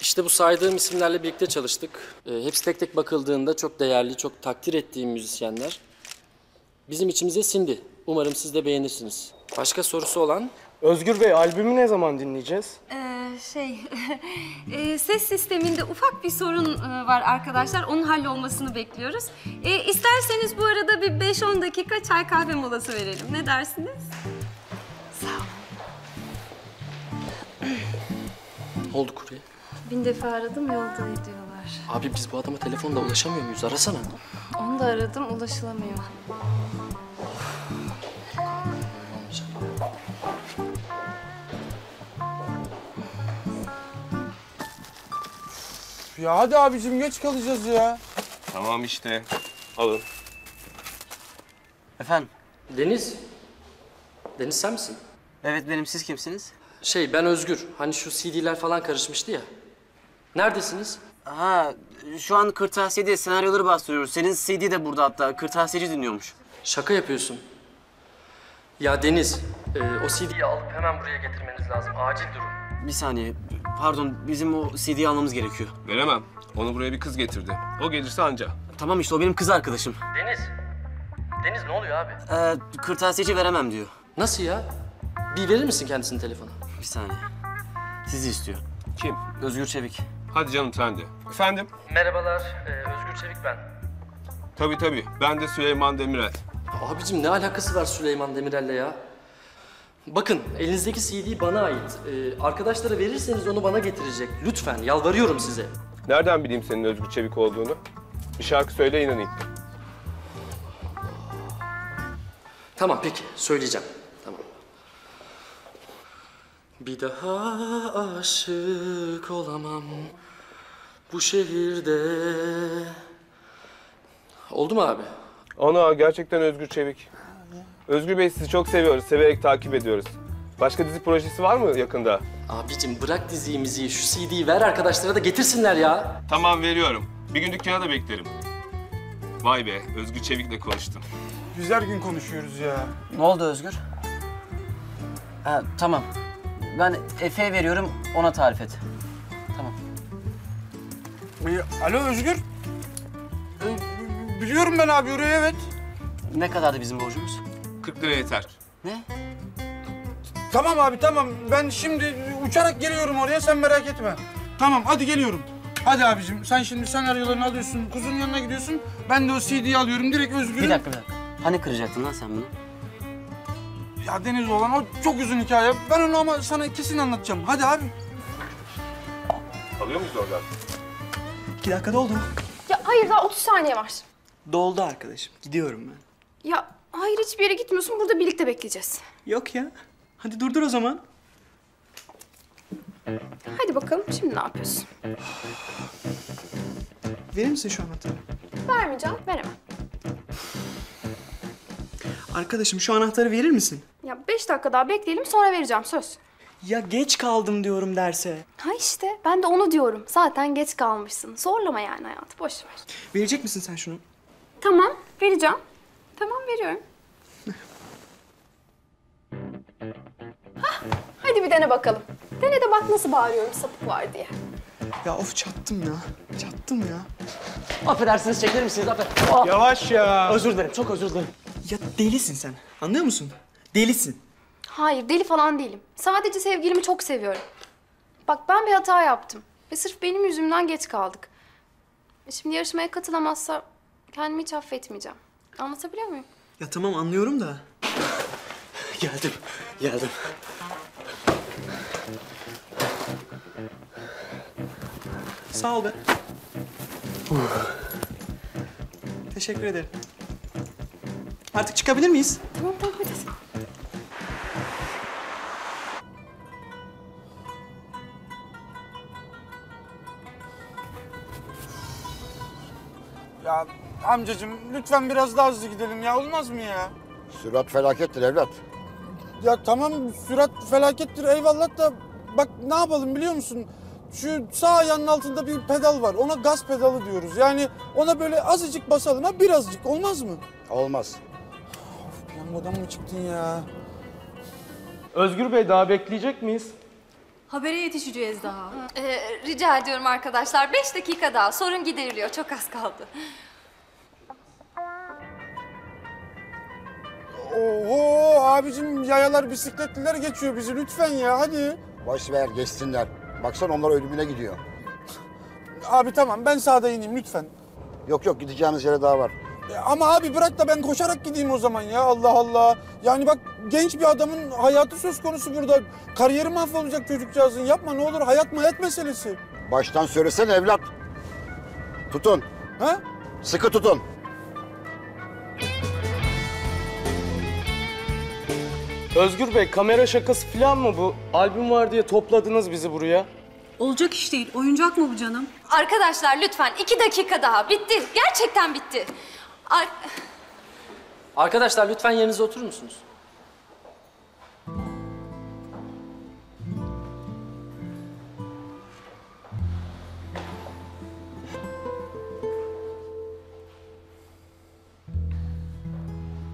işte bu saydığım isimlerle birlikte çalıştık. Hepsi tek tek bakıldığında çok değerli, çok takdir ettiğim müzisyenler. Bizim içimize sindi. Umarım siz de beğenirsiniz. Başka sorusu olan? Özgür Bey, albümü ne zaman dinleyeceğiz? Ee, şey, e, ses sisteminde ufak bir sorun e, var arkadaşlar. Onun hallolmasını bekliyoruz. E, isterseniz bu arada bir beş on dakika çay kahve molası verelim. Ne dersiniz? Sağ olun. Oldu kurye. Bin defa aradım, yolda ediyorlar. Abi biz bu adama telefonla ulaşamıyor muyuz? Arasana. Onu da aradım, ulaşılamıyor. Ya hadi abicim, geç kalacağız ya. Tamam işte. Alın. Efendim? Deniz. Deniz sen misin? Evet benim. Siz kimsiniz? Şey, ben Özgür. Hani şu C D'ler falan karışmıştı ya. Neredesiniz? Ha, şu an kırtasiyede senaryoları bastırıyoruz. Senin C D de burada hatta. Kırtasiyeci dinliyormuş. Şaka yapıyorsun. Ya Deniz, e, o C D'yi alıp hemen buraya getirmeniz lazım. Acil durum. Bir saniye. Pardon, bizim o C D'yi almamız gerekiyor. Veremem. Onu buraya bir kız getirdi. O gelirse anca. Tamam işte, o benim kız arkadaşım. Deniz. Deniz ne oluyor abi? Ee, kırtasiyeci veremem diyor. Nasıl ya? Bir verir misin kendisini telefona? Bir saniye. Sizi istiyor. Kim? Özgür Çevik. Hadi canım sen de. Efendim? Merhabalar, ee, Özgür Çevik ben. Tabii tabii. Ben de Süleyman Demirel. Abicim ne alakası var Süleyman Demirel'le ya? Bakın, elinizdeki C D bana ait. Ee, arkadaşlara verirseniz onu bana getirecek. Lütfen, yalvarıyorum size. Nereden bileyim senin Özgür Çevik olduğunu? Bir şarkı söyle, inanayım. Tamam, peki. Söyleyeceğim. Tamam. Bir daha aşık olamam bu şehirde. Oldu mu abi? Ana, gerçekten Özgür Çevik. Özgür Bey, sizi çok seviyoruz, severek takip ediyoruz. Başka dizi projesi var mı yakında? Abicim bırak dizimizi, şu C D'yi ver arkadaşlara da getirsinler ya. Tamam veriyorum. Bir gün dükkana da beklerim. Vay be, Özgür Çevik'le konuştum. Yüzer gün konuşuyoruz ya. Ne oldu Özgür? Ha, tamam. Ben Efe'ye veriyorum, ona tarif et. Tamam. Ee, alo Özgür. Ee, biliyorum ben abi, oraya evet. Ne kadardı bizim borcumuz? kırk lira yeter. Ne? Tamam abi, tamam. Ben şimdi uçarak geliyorum oraya, sen merak etme. Tamam, hadi geliyorum. Hadi abicim, sen şimdi senaryolarını alıyorsun, kuzunun yanına gidiyorsun. Ben de o C D'yi alıyorum, direkt Özgür'ün... Bir dakika, bir dakika. Hani kıracaktın lan sen bunu? Ya Deniz olan, o çok uzun hikaye. Ben onu ama sana kesin anlatacağım. Hadi abi. Alıyor muyuz oradan? İki dakika doldu mu? Ya hayır, daha otuz saniye var. Doldu arkadaşım, gidiyorum ben. Ya hayır, hiçbir yere gitmiyorsun. Burada birlikte bekleyeceğiz. Yok ya. Hadi durdur o zaman. Hadi bakalım, şimdi ne yapıyorsun? Verir misin şu anahtarı? Vermeyeceğim, veremem. Arkadaşım, şu anahtarı verir misin? Ya beş dakika daha bekleyelim, sonra vereceğim, söz. Ya geç kaldım diyorum derse. Ha işte, ben de onu diyorum. Zaten geç kalmışsın. Zorlama yani hayatı, boş ver. Verecek misin sen şunu? Tamam, vereceğim. Tamam, veriyorum. Hah, hadi bir dene bakalım. Dene de bak nasıl bağırıyorum sapık var diye. Ya of çattım ya, çattım ya. Affedersiniz, çekilir misiniz? Affedersiniz. Oh. Yavaş ya. Özür dilerim, çok özür dilerim. Ya delisin sen, anlıyor musun? Delisin. Hayır, deli falan değilim. Sadece sevgilimi çok seviyorum. Bak ben bir hata yaptım ve sırf benim yüzümden geç kaldık. Şimdi yarışmaya katılamazsa kendimi hiç affetmeyeceğim. Anlatabiliyor muyum? Ya tamam, anlıyorum da. Geldim, geldim. Sağ ol be. Uh. Teşekkür ederim. Artık çıkabilir miyiz? Tamam, tamam. Hadi. Ya amcacığım, lütfen biraz daha hızlı gidelim ya. Olmaz mı ya? Sürat felakettir evlat. Ya tamam, sürat felakettir eyvallah da... Bak ne yapalım biliyor musun? Şu sağ ayağının altında bir pedal var. Ona gaz pedalı diyoruz. Yani ona böyle azıcık basalım ha, birazcık. Olmaz mı? Olmaz. Of, piyangodan mı çıktın ya? Özgür Bey, daha bekleyecek miyiz? Habere yetişeceğiz daha. Ee, rica ediyorum arkadaşlar. Beş dakika daha. Sorun gideriliyor. Çok az kaldı. Oho abicim, yayalar, bisikletliler geçiyor bizi. Lütfen ya, hadi. Boş ver, geçsinler. Baksana onlar ölümüne gidiyor. Abi tamam, ben sağda ineyim lütfen. Yok yok, gideceğimiz yere daha var. E, ama abi bırak da ben koşarak gideyim o zaman ya, Allah Allah. Yani bak, genç bir adamın hayatı söz konusu burada. Kariyeri mahvolacak çocukcağızın, yapma ne olur, hayat mayat meselesi. Baştan söylesene evlat. Tutun. Ha? Sıkı tutun. Özgür Bey, kamera şakası falan mı bu? Albüm var diye topladınız bizi buraya. Olacak iş değil. Oyuncak mı bu canım? Arkadaşlar lütfen iki dakika daha. Bitti. Gerçekten bitti. Ar Arkadaşlar lütfen yerinize oturur musunuz?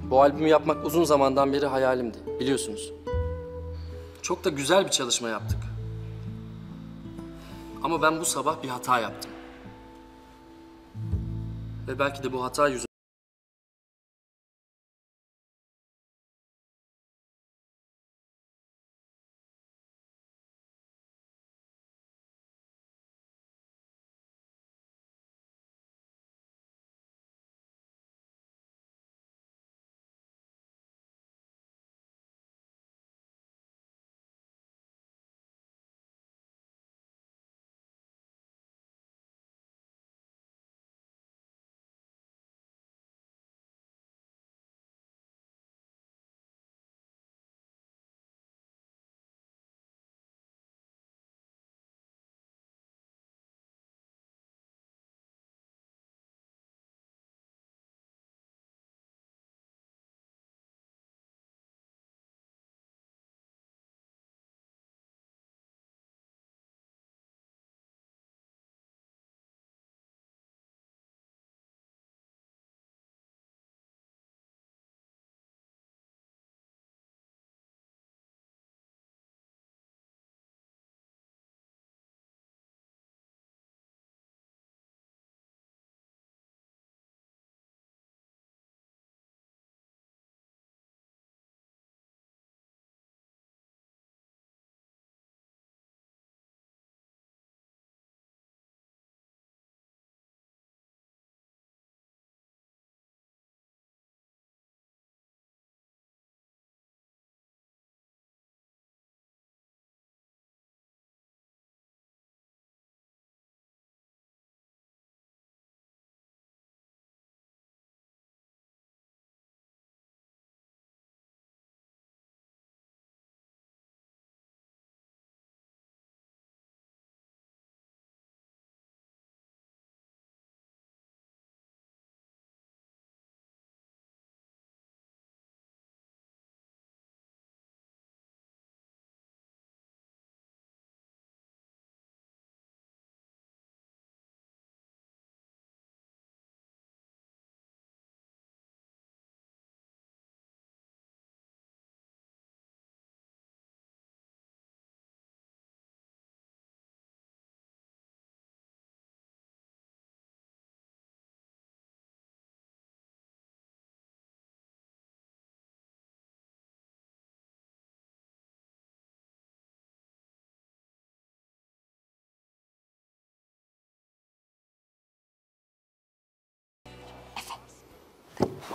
Bu albümü yapmak uzun zamandan beri hayalimdi, biliyorsunuz. Çok da güzel bir çalışma yaptık. Ama ben bu sabah bir hata yaptım. Ve belki de bu hata yüzünden...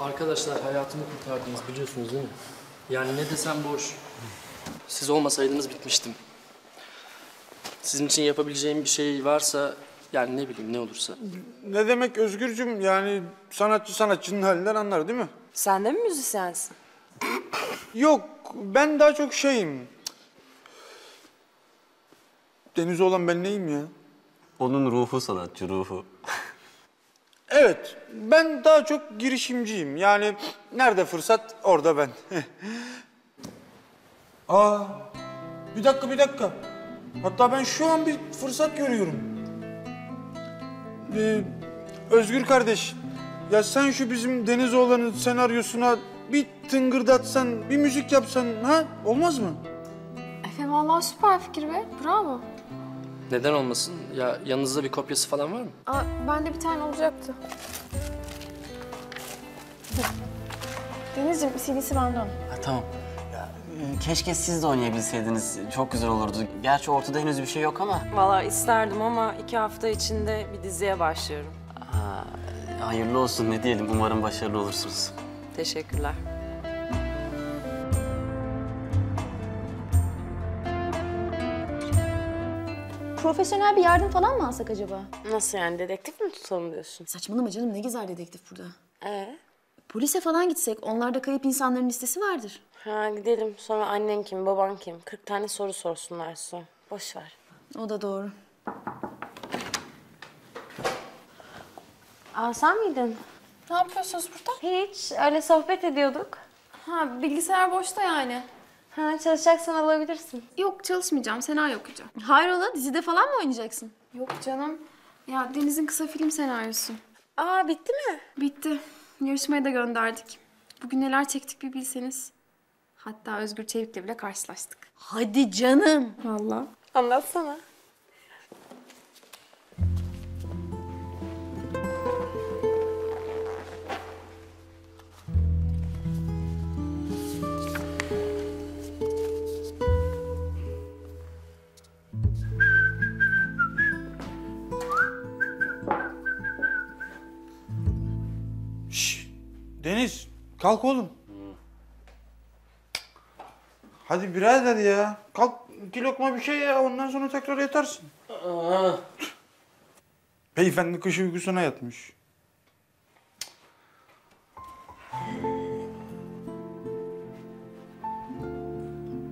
Arkadaşlar hayatımı kurtardınız biliyorsunuz değil mi? Yani ne desem boş. Siz olmasaydınız bitmiştim. Sizin için yapabileceğim bir şey varsa yani ne bileyim ne olursa. Ne demek Özgürcüğüm, yani sanatçı sanatçının halinden anlar değil mi? Sen de mi müzisyensin? Yok, ben daha çok şeyim. Deniz olan ben neyim ya? Onun ruhu sanatçı, ruhu. Evet, ben daha çok girişimciyim. Yani nerede fırsat, orada ben. Aa, bir dakika, bir dakika. Hatta ben şu an bir fırsat görüyorum. Ee, Özgür kardeş, ya sen şu bizim Deniz oğlanın senaryosuna bir tıngırdatsan, bir müzik yapsan, ha? Olmaz mı? Efe, vallahi süper fikir be, bravo. Neden olmasın? Ya yanınızda bir kopyası falan var mı? Aa, bende bir tane olacaktı. Denizciğim, C D'si bende onun. Ha, tamam. Ya, keşke siz de oynayabilseydiniz. Çok güzel olurdu. Gerçi ortada henüz bir şey yok ama. Vallahi isterdim ama iki hafta içinde bir diziye başlıyorum. Aa, hayırlı olsun, ne diyelim. Umarım başarılı olursunuz. Teşekkürler. Profesyonel bir yardım falan mı alsak acaba? Nasıl yani? Dedektif mi tutalım diyorsun? Saçmalama canım. Ne gezer dedektif burada? Ee? Polise falan gitsek. Onlarda kayıp insanların listesi vardır. Ha, gidelim. Sonra annen kim, baban kim? kırk tane soru sorsunlar Su. Boş ver. O da doğru. Aa, sen miydin? Ne yapıyorsunuz burada? Hiç. Öyle sohbet ediyorduk. Ha, bilgisayar boşta yani. Ha, çalışacaksan alabilirsin. Yok, çalışmayacağım. Senaryo okuyacağım. Hayrola, dizide falan mı oynayacaksın? Yok canım. Ya Deniz'in kısa film senaryosu. Aa, bitti mi? Bitti. Yarışmaya da gönderdik. Bugün neler çektik bir bilseniz. Hatta Özgür Çevik'le bile karşılaştık. Hadi canım. Vallahi. Anlatsana. Deniz, kalk oğlum. Hadi birader ya. Kalk, iki lokma bir şey ya. Ondan sonra tekrar yatarsın. Aa. Beyefendi kış uykusuna yatmış.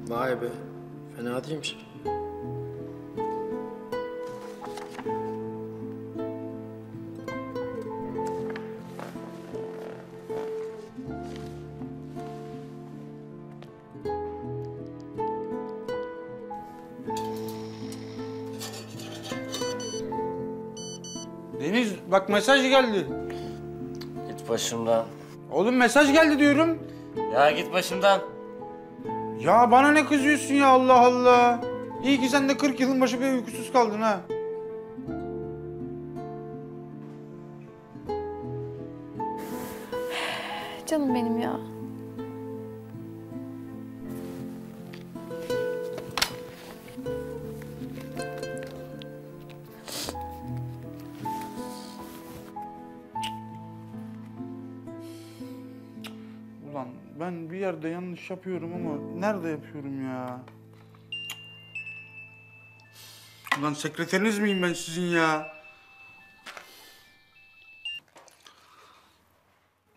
Vay be. Fena değilmiş. Deniz, bak mesaj geldi. Git başımdan. Oğlum mesaj geldi diyorum. Ya git başımdan. Ya bana ne kızıyorsun ya, Allah Allah. İyi ki sen de kırk yılın başı bir uykusuz kaldın ha. Canım benim ya. Ben bir yerde yanlış yapıyorum ama nerede yapıyorum ya? Ulan sekreteriniz miyim ben sizin ya?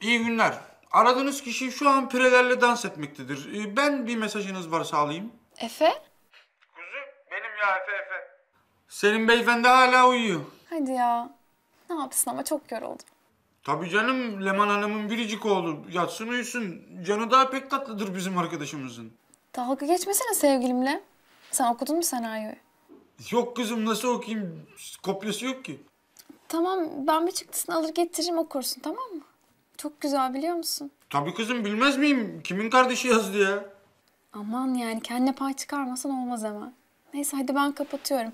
İyi günler. Aradığınız kişi şu an pirelerle dans etmektedir. Ben bir mesajınız varsa alayım. Efe? Kuzu benim ya, Efe Efe. Selim beyefendi hala uyuyor. Hadi ya. Ne yapsın ama çok yoruldum. Tabii canım, Leman Hanım'ın biricik oğlu. Yatsın uyusun. Canı daha pek tatlıdır bizim arkadaşımızın. Dalga geçmesene sevgilimle. Sen okudun mu senaryoyu? Yok kızım, nasıl okuyayım? Kopyası yok ki. Tamam, ben bir çıktısını alır getiririm, okursun tamam mı? Çok güzel, biliyor musun? Tabii kızım, bilmez miyim? Kimin kardeşi yazdı ya? Aman yani, kendine pay çıkarmasan olmaz hemen. Neyse hadi ben kapatıyorum.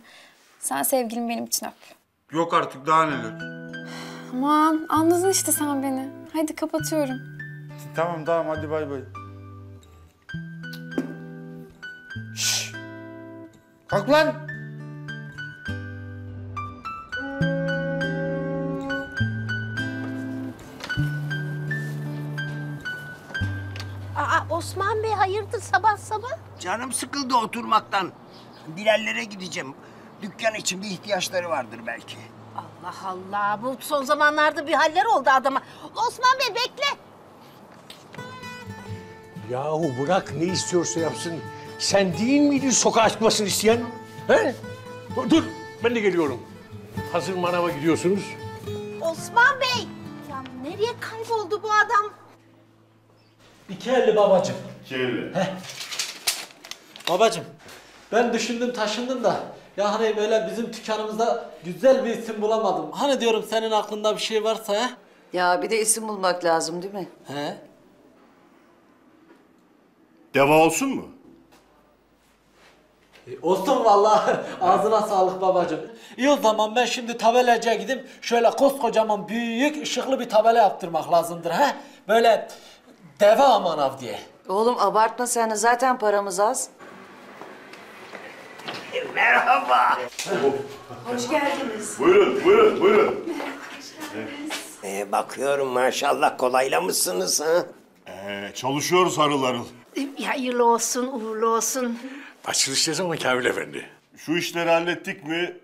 Sen sevgilim benim için öp. Yok artık, daha neler. Aman, anladın işte sen beni. Hadi kapatıyorum. Tamam, tamam. Hadi bay bay. Şşş! Kalk lan! Osman Bey hayırdır sabah sabah? Canım sıkıldı oturmaktan. Bilal'lere gideceğim. Dükkan için bir ihtiyaçları vardır belki. Allah Allah, bu son zamanlarda bir haller oldu adama. Osman Bey bekle. Yahu bırak ne istiyorsa yapsın. Sen değil miydin sokağa çıkmasını isteyen? He? Dur, ben de geliyorum. Hazır manava gidiyorsunuz. Osman Bey! Ya nereye kayboldu bu adam? İki elli babacığım. İki elli. Heh. Babacığım, ben düşündüm taşındım da... Ya hani böyle bizim dükkanımızda güzel bir isim bulamadım. Hani diyorum senin aklında bir şey varsa he? Ya bir de isim bulmak lazım değil mi? He. Deva olsun mu? E, olsun vallahi. Ağzına sağlık babacığım. İyi o zaman ben şimdi tabelacıya gidip şöyle koskocaman büyük ışıklı bir tabela yaptırmak lazımdır he? Böyle deva manav diye. Oğlum abartma sen, zaten paramız az. Merhaba. Hoş geldiniz. Buyurun, buyurun, buyurun. Merhaba, hoş geldiniz. Ee, bakıyorum maşallah kolaylamışsınız ha. Ee, çalışıyoruz harıl harıl. Hayırlı olsun, uğurlu olsun. Açılışacağız ama Kamil Efendi. Şu işleri hallettik mi,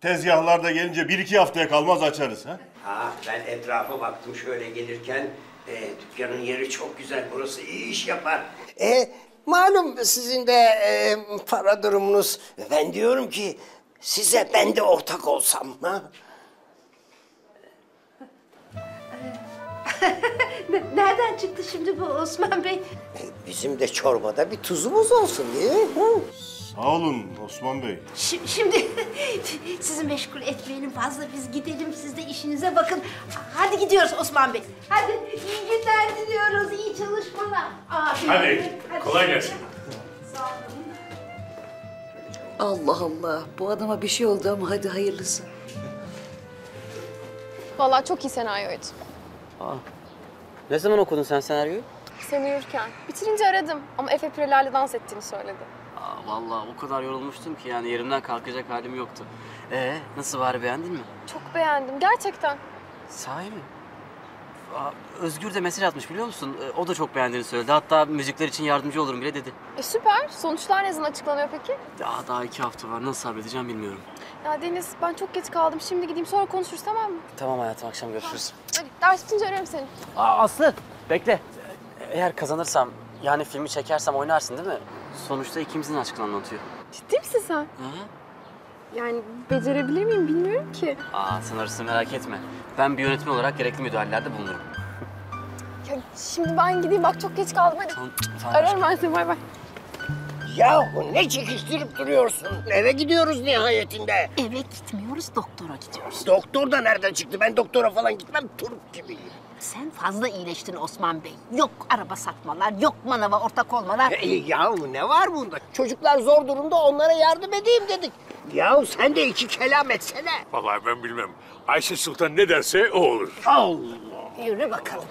tezgahlar da gelince bir iki haftaya kalmaz açarız ha. Ah, ben etrafa baktım şöyle gelirken. E, dükkanın yeri çok güzel, burası iyi iş yapar. E, Malum sizin de e, para durumunuz. Ben diyorum ki size ben de ortak olsam. Ha? Nereden çıktı şimdi bu Osman Bey? Bizim de çorbada bir tuzumuz olsun diye. Ha? Sağ olun Osman Bey. Şimdi, şimdi sizi meşgul etmeyelim fazla, biz gidelim, siz de işinize bakın. Hadi gidiyoruz Osman Bey. Hadi iyi günler diliyoruz, iyi çalışmalar. Abi, hadi. Hadi kolay gelsin. Sağ olun. Allah Allah, bu adama bir şey oldu ama hadi hayırlısı. Vallahi çok iyi senaryoydu. Aa, ne zaman okudun sen senaryoyu? Sen uyurken. Bitirince aradım ama Efe pirelerle dans ettiğini söyledi. Aa, vallahi o kadar yorulmuştum ki yani yerimden kalkacak halim yoktu. Ee, nasıl bari, beğendin mi? Çok beğendim gerçekten. Sahi mi? Aa, Özgür de mesaj atmış biliyor musun? Ee, o da çok beğendiğini söyledi. Hatta müzikler için yardımcı olurum bile dedi. E süper. Sonuçlar ne zaman açıklanıyor peki? Daha daha iki hafta var. Nasıl sabredeceğim bilmiyorum. Ya Deniz ben çok geç kaldım. Şimdi gideyim sonra konuşuruz tamam mı? Tamam hayatım, akşam görüşürüz. Hadi ders bitince ararım seni. Aa, Aslı bekle. Eğer kazanırsam yani filmi çekersem oynarsın değil mi? Sonuçta ikimizin aşkını anlatıyor. Ciddi misin sen? Hı hı. Yani becerebilir miyim bilmiyorum ki. Aa, sen arasını merak etme. Ben bir yönetmen olarak gerekli müdahalelerde bulunurum. Ya şimdi ben gideyim bak çok geç kaldım hadi. Tamam, tamam. Ararım ben seni bay bay. Yahu ne çekiştirip duruyorsun? Eve gidiyoruz nihayetinde. Eve gitmiyoruz, doktora gidiyoruz. Doktor da nereden çıktı? Ben doktora falan gitmem, turp gibiyim. Sen fazla iyileştin Osman Bey. Yok araba satmalar, yok manava ortak olmalar. E, yahu ne var bunda? Çocuklar zor durumda, onlara yardım edeyim dedik. Yahu sen de iki kelam etsene. Vallahi ben bilmem. Ayşe Sultan ne derse o olur. Allah! Yürü bakalım.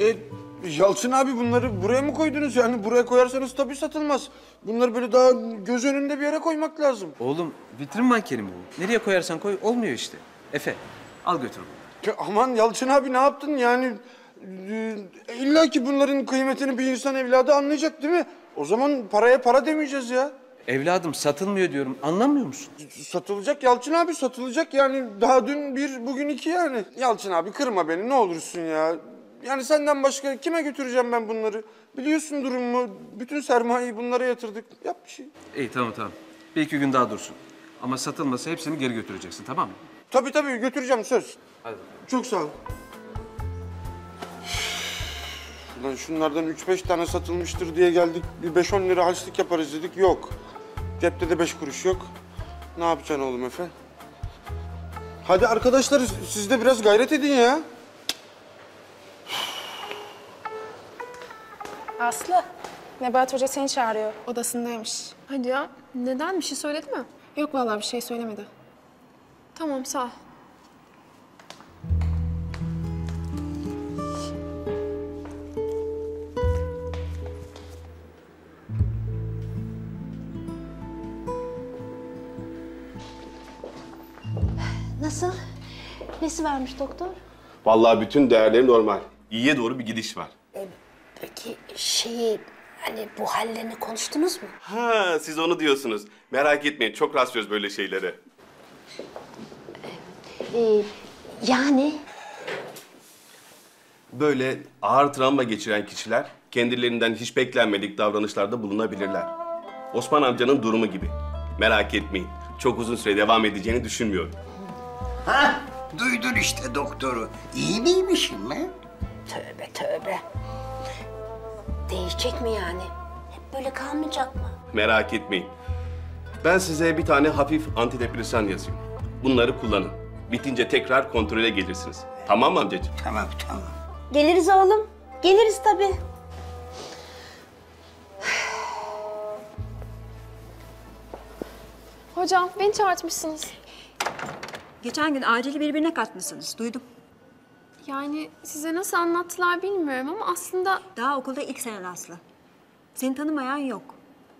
E... Yalçın abi bunları buraya mı koydunuz? Yani buraya koyarsanız tabii satılmaz. Bunları böyle daha göz önünde bir yere koymak lazım. Oğlum vitrin mankeni mi bu? Nereye koyarsan koy olmuyor işte. Efe al götür bunu. Ya aman Yalçın abi ne yaptın yani? E, İlla ki bunların kıymetini bir insan evladı anlayacak değil mi? O zaman paraya para demeyeceğiz ya. Evladım satılmıyor diyorum. Anlamıyor musun? Satılacak Yalçın abi, satılacak. Yani daha dün bir, bugün iki yani. Yalçın abi kırma beni ne olursun ya. Yani senden başka kime götüreceğim ben bunları? Biliyorsun durumu, bütün sermayeyi bunlara yatırdık. Yap bir şey. İyi tamam tamam. Bir iki gün daha dursun. Ama satılmasa hepsini geri götüreceksin tamam mı? Tabii tabii götüreceğim söz. Hadi. Çok sağ ol. Ulan şunlardan üç beş tane satılmıştır diye geldik. Bir beş on lira harçlık yaparız dedik. Yok. Cepte de beş kuruş yok. Ne yapacaksın oğlum Efe? Hadi arkadaşlar siz de biraz gayret edin ya. Aslı, Nebahat Hoca seni çağırıyor. Odasındaymış. Hadi ya, neden? Bir şey söyledi mi? Yok vallahi bir şey söylemedi. Tamam, sağ ol. Nasıl? Nesi varmış doktor? Vallahi bütün değerleri normal. İyiye doğru bir gidiş var. E, peki şeyi, hani bu hallerini konuştunuz mu? Ha, siz onu diyorsunuz. Merak etmeyin, çok rastlıyoruz böyle şeylere. E, e, yani? Böyle ağır travma geçiren kişiler kendilerinden hiç beklenmedik davranışlarda bulunabilirler. Osman amcanın durumu gibi. Merak etmeyin, çok uzun süre devam edeceğini düşünmüyorum. Ha, duydun işte doktoru. İyi miymişim ben? Tövbe tövbe. Değişecek mi yani? Hep böyle kalmayacak mı? Merak etmeyin. Ben size bir tane hafif antidepresan yazayım. Bunları kullanın. Bitince tekrar kontrole gelirsiniz. Tamam mı amcacığım? Tamam, tamam. Geliriz oğlum. Geliriz tabii. Hocam, beni çağırtmışsınız. Geçen gün acili birbirine katmışsınız, duydum. Yani size nasıl anlattılar bilmiyorum ama aslında... Daha okulda ilk sene Aslı. Seni tanımayan yok.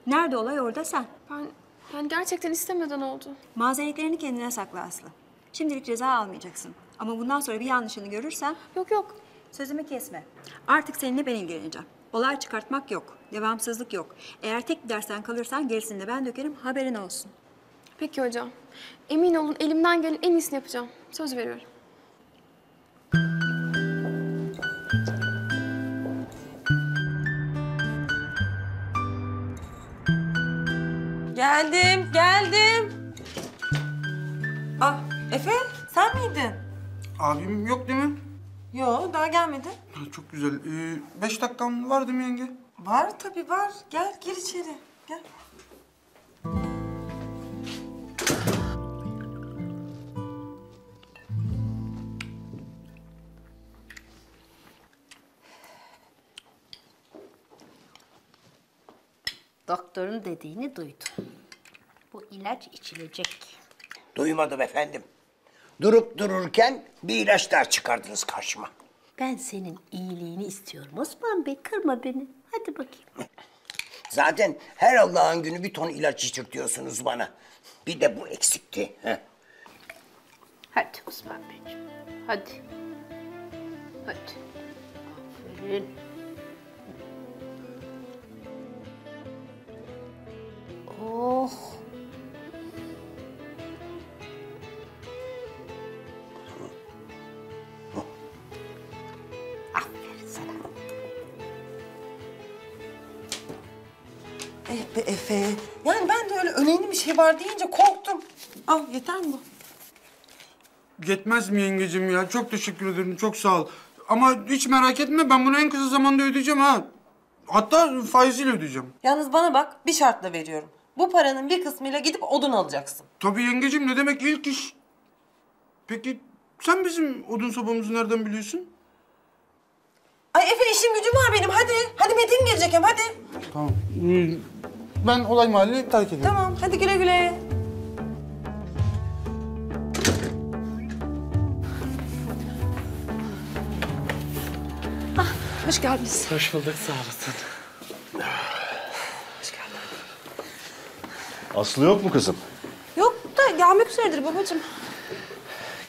Nerede olay orada sen. Ben, ben gerçekten istemeden oldu. Mazeretlerini kendine sakla Aslı. Şimdilik ceza almayacaksın. Ama bundan sonra bir yanlışını görürsen... Yok yok. Sözümü kesme. Artık seninle ben ilgileneceğim. Olay çıkartmak yok, devamsızlık yok. Eğer tek bir dersten kalırsan gerisini de ben dökerim, haberin olsun. Peki hocam. Emin olun elimden gelen en iyisini yapacağım. Söz veriyorum. Geldim, geldim. Ah, Efe sen miydin? Abim yok değil mi? Yok, daha gelmedi. Çok güzel. Ee, beş dakikam var değil mi yenge? Var tabii var. Gel, gir içeri. Gel. Doktorun dediğini duydum. Bu ilaç içilecek. Duymadım efendim. Durup dururken bir ilaç daha çıkardınız karşıma. Ben senin iyiliğini istiyorum Osman Bey. Kırma beni. Hadi bakayım. Zaten her Allah'ın günü bir ton ilaç içirtiyorsunuz bana. Bir de bu eksikti. He. Hadi Osman Beyciğim. Hadi. Hadi. Aferin. Oh. Aferin sana. Eh be Efe. Yani ben de öyle önemli bir şey var deyince korktum. Al yeter mi bu? Yetmez mi yengecim ya? Çok teşekkür ederim. Çok sağ ol. Ama hiç merak etme. Ben bunu en kısa zamanda ödeyeceğim ha. Hatta faiziyle ödeyeceğim. Yalnız bana bak. Bir şartla veriyorum. Bu paranın bir kısmıyla gidip odun alacaksın. Tabii yengeciğim, ne demek ilk iş? Peki sen bizim odun sobamızı nereden biliyorsun? Ay Efe, işim gücüm var benim, hadi. Hadi Metin gelecek hem, hadi. Tamam. Ben olay mahallini terk edeyim. Tamam, hadi güle güle. Ah, hoş geldiniz. Hoş bulduk, sağ olasın. Aslı yok mu kızım? Yok da gelmek üzeredir babacığım.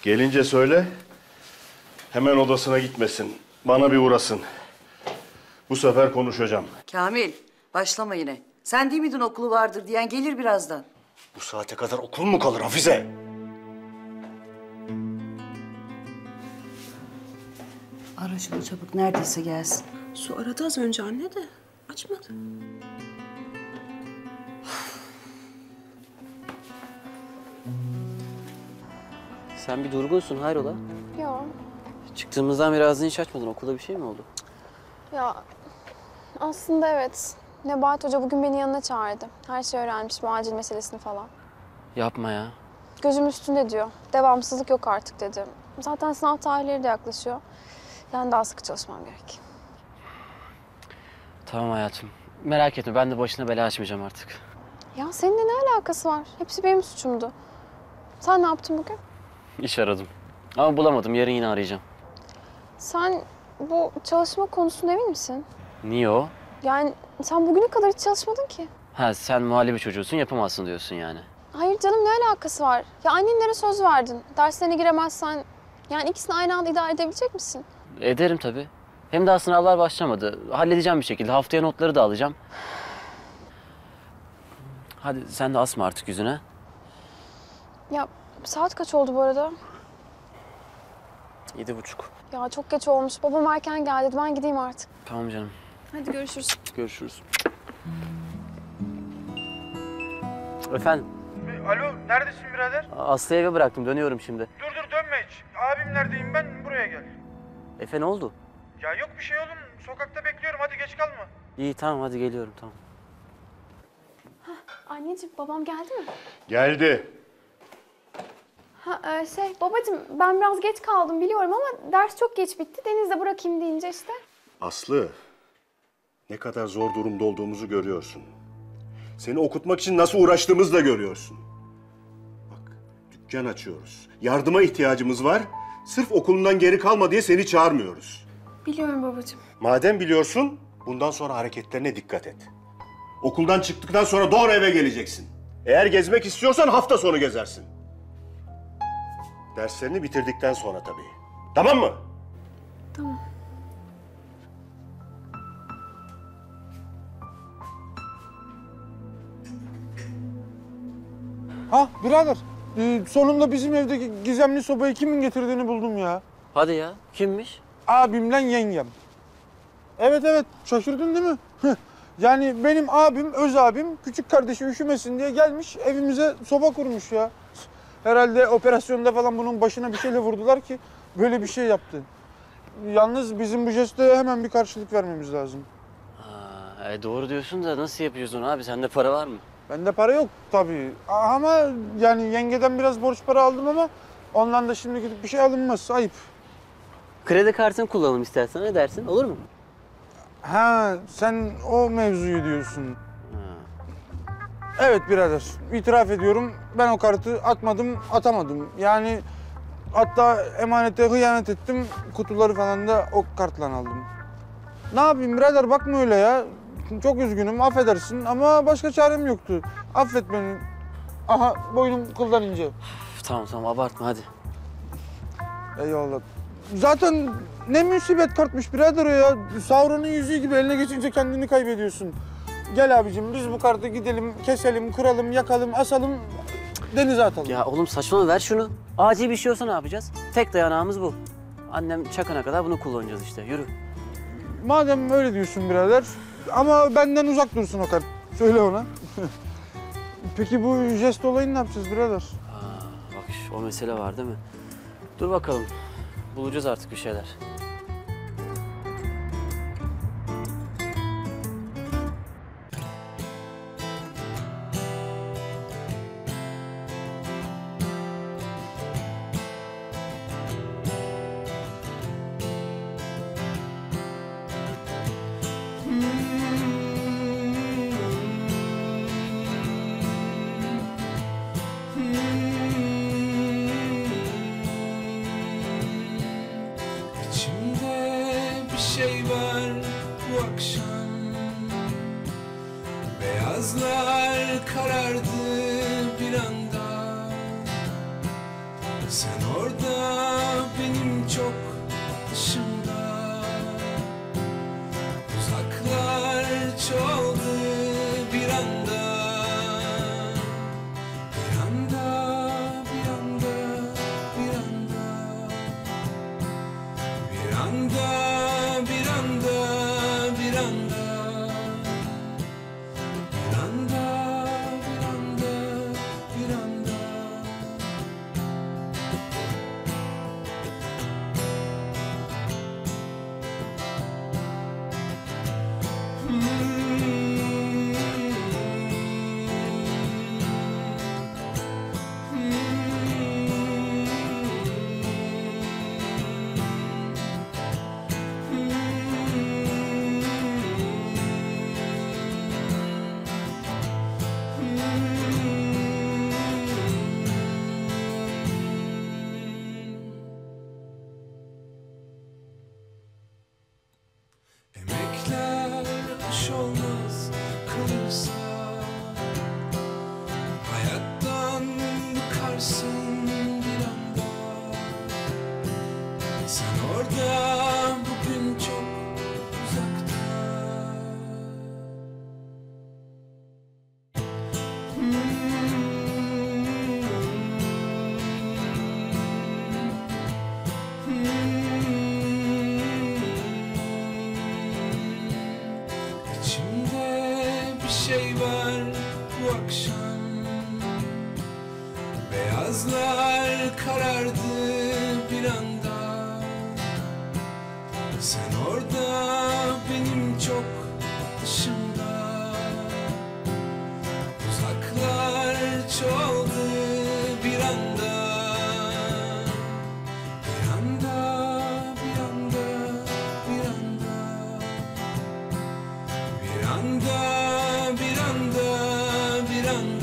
Gelince söyle, hemen odasına gitmesin. Bana bir uğrasın. Bu sefer konuşacağım. Kamil, başlama yine. Sen değil miydin okulu vardır diyen, gelir birazdan. Bu saate kadar okul mu kalır Hafize? Ara şunu çabuk, neredeyse gelsin. Su aradı az önce anne de, açmadı. Sen bir durgunsun, hayrola? Yok. Çıktığımızdan beri ağzını hiç açmadın. Okulda bir şey mi oldu? Ya aslında evet. Nebahat Hoca bugün beni yanına çağırdı. Her şeyi öğrenmiş, bu acil meselesini falan. Yapma ya. Gözüm üstünde diyor. Devamsızlık yok artık dedi. Zaten sınav tarihleri de yaklaşıyor. Yani daha sıkı çalışmam gerek. Tamam hayatım. Merak etme, ben de başına bela açmayacağım artık. Ya seninle ne alakası var? Hepsi benim suçumdu. Sen ne yaptın bugün? İş aradım. Ama bulamadım. Yarın yine arayacağım. Sen bu çalışma konusunda emin misin? Niye o? Yani sen bugüne kadar hiç çalışmadın ki. Ha, sen muhallebi çocuğusun, yapamazsın diyorsun yani. Hayır canım, ne alakası var? Ya annenlere söz verdin. Derslerine giremezsen yani ikisini aynı anda idare edebilecek misin? Ederim tabii. Hem daha sınavlar başlamadı. Halledeceğim bir şekilde. Haftaya notları da alacağım. Hadi sen de asma artık yüzüne. Ya saat kaç oldu bu arada? Yedi buçuk. Ya çok geç olmuş. Babam erken geldi. Ben gideyim artık. Tamam canım. Hadi görüşürüz. Görüşürüz. Efendim? Alo, neredesin birader? Aslı'yı eve bıraktım. Dönüyorum şimdi. Dur dur dönme hiç. Abim neredeyim ben? Buraya gel. Efe ne oldu? Ya yok bir şey oğlum. Sokakta bekliyorum. Hadi geç kalma. İyi tamam hadi geliyorum tamam. Hah, anneciğim babam geldi mi? Geldi. Ha, şey babacığım ben biraz geç kaldım biliyorum ama ders çok geç bitti. Deniz'de bırakayım deyince işte. Aslı, ne kadar zor durumda olduğumuzu görüyorsun. Seni okutmak için nasıl uğraştığımızı da görüyorsun. Bak, dükkan açıyoruz. Yardıma ihtiyacımız var. Sırf okulundan geri kalma diye seni çağırmıyoruz. Biliyorum babacığım. Madem biliyorsun, bundan sonra hareketlerine dikkat et. Okuldan çıktıktan sonra doğru eve geleceksin. Eğer gezmek istiyorsan hafta sonu gezersin. Derslerini bitirdikten sonra tabii. Tamam mı? Tamam. Ha birader, e, sonunda bizim evdeki gizemli sobayı kimin getirdiğini buldum ya. Hadi ya, kimmiş? Abimle yengem. Evet evet, şaşırdın değil mi? Yani benim abim, öz abim, küçük kardeşi üşümesin diye gelmiş evimize soba kurmuş ya. Herhalde operasyonda falan bunun başına bir şeyle vurdular ki böyle bir şey yaptı. Yalnız bizim bu jesteye hemen bir karşılık vermemiz lazım. Ha, e, doğru diyorsun da nasıl yapıyoruz onu abi? Sende para var mı? Bende para yok tabii ama yani yengeden biraz borç para aldım ama ondan da şimdi gidip bir şey alınmaz, ayıp. Kredi kartını kullanalım istersen, ne dersin? Olur mu? Ha, sen o mevzuyu diyorsun. Ha. Evet birader, itiraf ediyorum. Ben o kartı atmadım, atamadım. Yani hatta emanete hıyanet ettim, kutuları falan da o kartla aldım. Ne yapayım birader, bakma öyle ya. Çok üzgünüm, affedersin ama başka çarem yoktu. Affet beni. Aha, boynum kıldan ince. Tamam tamam, abartma hadi. Eyvallah. Zaten ne musibet kartmış birader o ya. Sauron'un yüzüğü gibi eline geçince kendini kaybediyorsun. Gel abicim, biz bu kartı gidelim, keselim, kıralım, yakalım, asalım, denize atalım. Ya oğlum saçmalama, ver şunu. Acil bir şey olsa ne yapacağız? Tek dayanağımız bu. Annem çakana kadar bunu kullanacağız işte, yürü. Madem öyle diyorsun birader. Ama benden uzak dursun o kart. Söyle ona. Peki bu jest olayını ne yapacağız birader? Ha, bak o mesele var değil mi? Dur bakalım. Bulacağız artık bir şeyler. Sen orada bugün çok Yıldızlar karardı bir anda. Sen orada, benim çok dışımda. Uzaklar çoğaldı bir anda. Bir anda, bir anda, bir anda. Bir anda, bir anda, bir anda.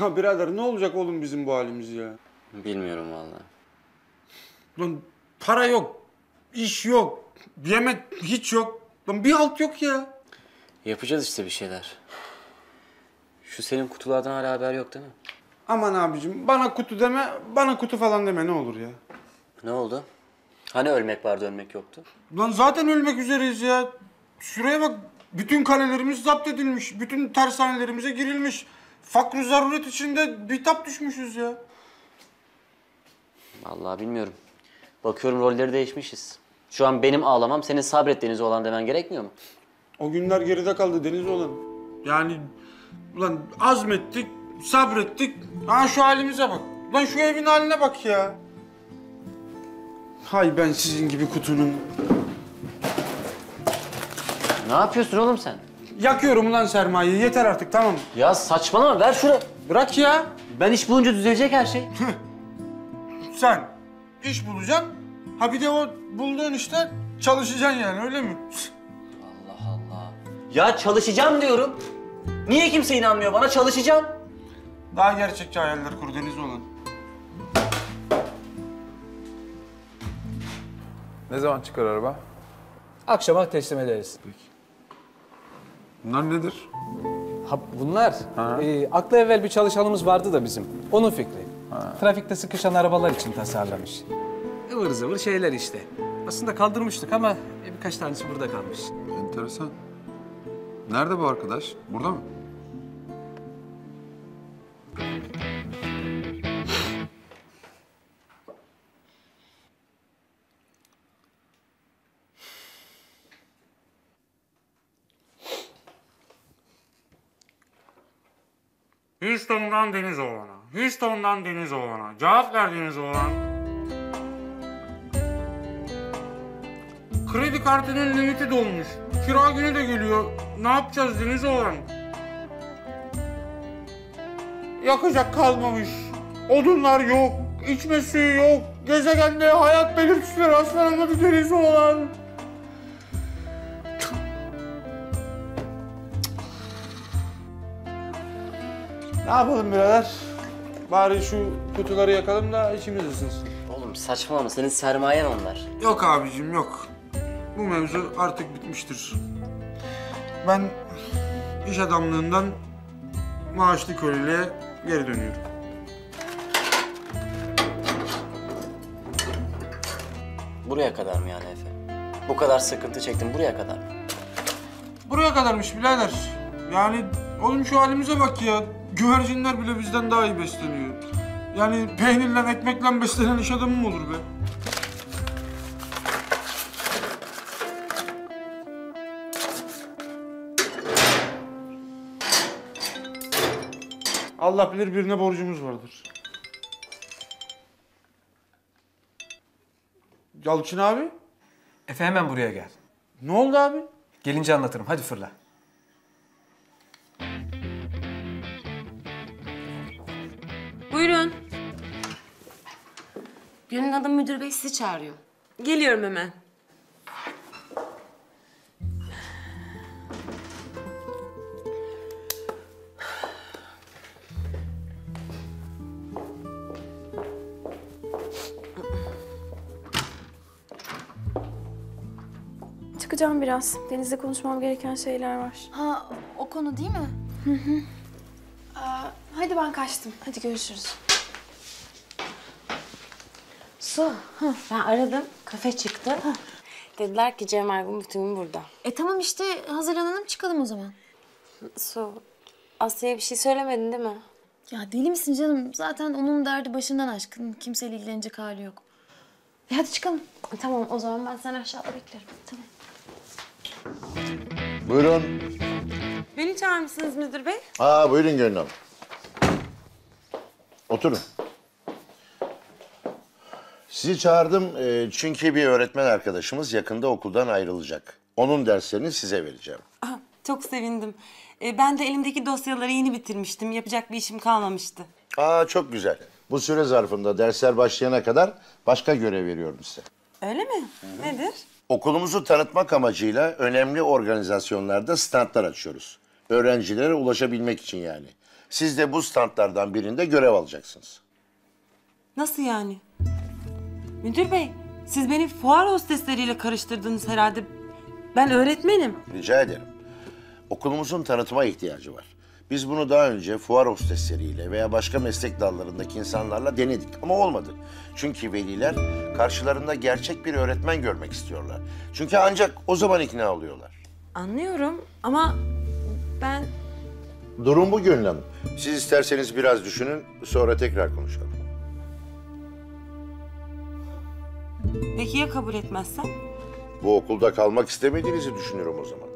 Ya birader ne olacak oğlum bizim bu halimiz ya? Bilmiyorum vallahi. Lan para yok, iş yok, yemek hiç yok. Lan bir halt yok ya. Yapacağız işte bir şeyler. Şu senin kutulardan hala haber yok değil mi? Aman abicim bana kutu deme, bana kutu falan deme ne olur ya. Ne oldu? Hani ölmek vardı, ölmek yoktu? Lan zaten ölmek üzereyiz ya. Şuraya bak, bütün kalelerimiz zapt edilmiş, bütün tersanelerimize girilmiş. Fakr-ı zaruret içinde bitap düşmüşüz ya. Vallahi bilmiyorum. Bakıyorum rolleri değişmişiz. Şu an benim ağlamam, senin sabret Deniz oğlan demen gerekmiyor mu? O günler geride kaldı Deniz oğlan. Yani ulan azmettik, sabrettik. Ha şu halimize bak. Ulan şu evin haline bak ya. Hay ben sizin gibi kutunun. Ne yapıyorsun oğlum sen? Yakıyorum lan sermayeyi. Yeter artık tamam. Ya saçmalama ver şunu. Bırak ya. Ben iş bulunca düzelecek her şey. Sen iş bulacaksın. Ha bir de o bulduğun işte çalışacaksın yani öyle mi? Allah Allah. Ya çalışacağım diyorum. Niye kimse inanmıyor bana? Çalışacağım. Daha gerçekçi hayaller kur Deniz olan. Ne zaman çıkar araba? Akşama teslim ederiz. Peki. Bunlar nedir? Ha, bunlar, e, akla evvel bir çalışanımız vardı da bizim. Onun fikri. Ha. Trafikte sıkışan arabalar için tasarlamış. Ivır zıvır şeyler işte. Aslında kaldırmıştık ama e, birkaç tanesi burada kalmış. Enteresan. Nerede bu arkadaş? Burada mı? Houston'dan Deniz oğlana, Houston'dan Deniz oğlana, cevap ver Deniz oğlan. Kredi kartının limiti dolmuş, kira günü de geliyor. Ne yapacağız Deniz oğlan? Yakacak kalmamış, odunlar yok, içme suyu yok, gezegende hayat belirtileri rastlanamadı Deniz oğlan. Ne yapalım birader? Bari şu kutuları yakalım da içimiz ısınsın. Oğlum saçmalama, senin sermayen onlar. Yok abicim yok. Bu mevzu artık bitmiştir. Ben iş adamlığından maaşlı köleliğe geri dönüyorum. Buraya kadar mı yani Efe? Bu kadar sıkıntı çektim, buraya kadar mı? Buraya kadarmış birader. Yani oğlum şu halimize bak ya. Güvercinler bile bizden daha iyi besleniyor. Yani peynirle, ekmekle beslenen iş adamı mı olur be? Allah bilir birine borcumuz vardır. Yalçın abi. Efe hemen buraya gel. Ne oldu abi? Gelince anlatırım. Hadi fırla. Buyurun. Gönül Hanım müdür bey sizi çağırıyor. Geliyorum hemen. çıkacağım biraz. Deniz'le konuşmam gereken şeyler var. Ha, o konu değil mi? Hı hı. Ee, hadi ben kaçtım. Hadi görüşürüz. Su, hı, ben aradım. Kafe çıktı. Hı. Dediler ki Cemal bugün bütün gün burada. E tamam işte, hazırlanalım çıkalım o zaman. Su, Aslı'ya bir şey söylemedin değil mi? Ya deli misin canım? Zaten onun derdi başından aşkın. Kimseyle ilgilenecek hali yok. E hadi çıkalım. Tamam, o zaman ben seni aşağıda beklerim. Tamam. Buyurun. Beni çağırmışsınız Müdür Bey. Aa, buyurun Gönül Hanım. Oturun. Sizi çağırdım çünkü bir öğretmen arkadaşımız yakında okuldan ayrılacak. Onun derslerini size vereceğim. Aa, çok sevindim. Ben de elimdeki dosyaları yeni bitirmiştim. Yapacak bir işim kalmamıştı. Aa, çok güzel. Bu süre zarfında dersler başlayana kadar başka görev veriyorum size. Öyle mi? Hı-hı. Nedir? Okulumuzu tanıtmak amacıyla önemli organizasyonlarda standlar açıyoruz. Öğrencilere ulaşabilmek için yani. Siz de bu standlardan birinde görev alacaksınız. Nasıl yani? Müdür Bey, siz beni fuar hostesleriyle karıştırdınız herhalde. Ben öğretmenim. Rica ederim. Okulumuzun tanıtıma ihtiyacı var. Biz bunu daha önce fuar hostesleriyle veya başka meslek dallarındaki insanlarla denedik ama olmadı. Çünkü veliler karşılarında gerçek bir öğretmen görmek istiyorlar. Çünkü ancak o zaman ikna oluyorlar. Anlıyorum ama ben... Durum bu Gönül Hanım. Siz isterseniz biraz düşünün, sonra tekrar konuşalım. Peki ya kabul etmezsem? Bu okulda kalmak istemediğinizi düşünüyorum o zaman.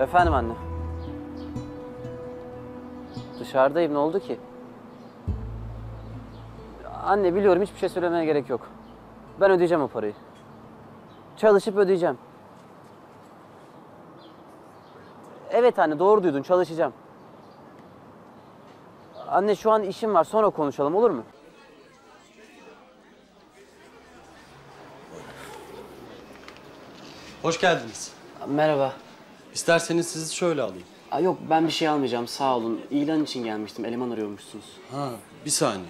Efendim anne. Dışarıdayım, ne oldu ki? Anne biliyorum, hiçbir şey söylemeye gerek yok. Ben ödeyeceğim o parayı. Çalışıp ödeyeceğim. Evet anne, doğru duydun, çalışacağım. Anne şu an işim var, sonra konuşalım olur mu? Hoş geldiniz. Merhaba. İsterseniz sizi şöyle alayım. Aa, yok, ben bir şey almayacağım, sağ olun. İlan için gelmiştim, eleman arıyormuşsunuz. Ha, bir saniye.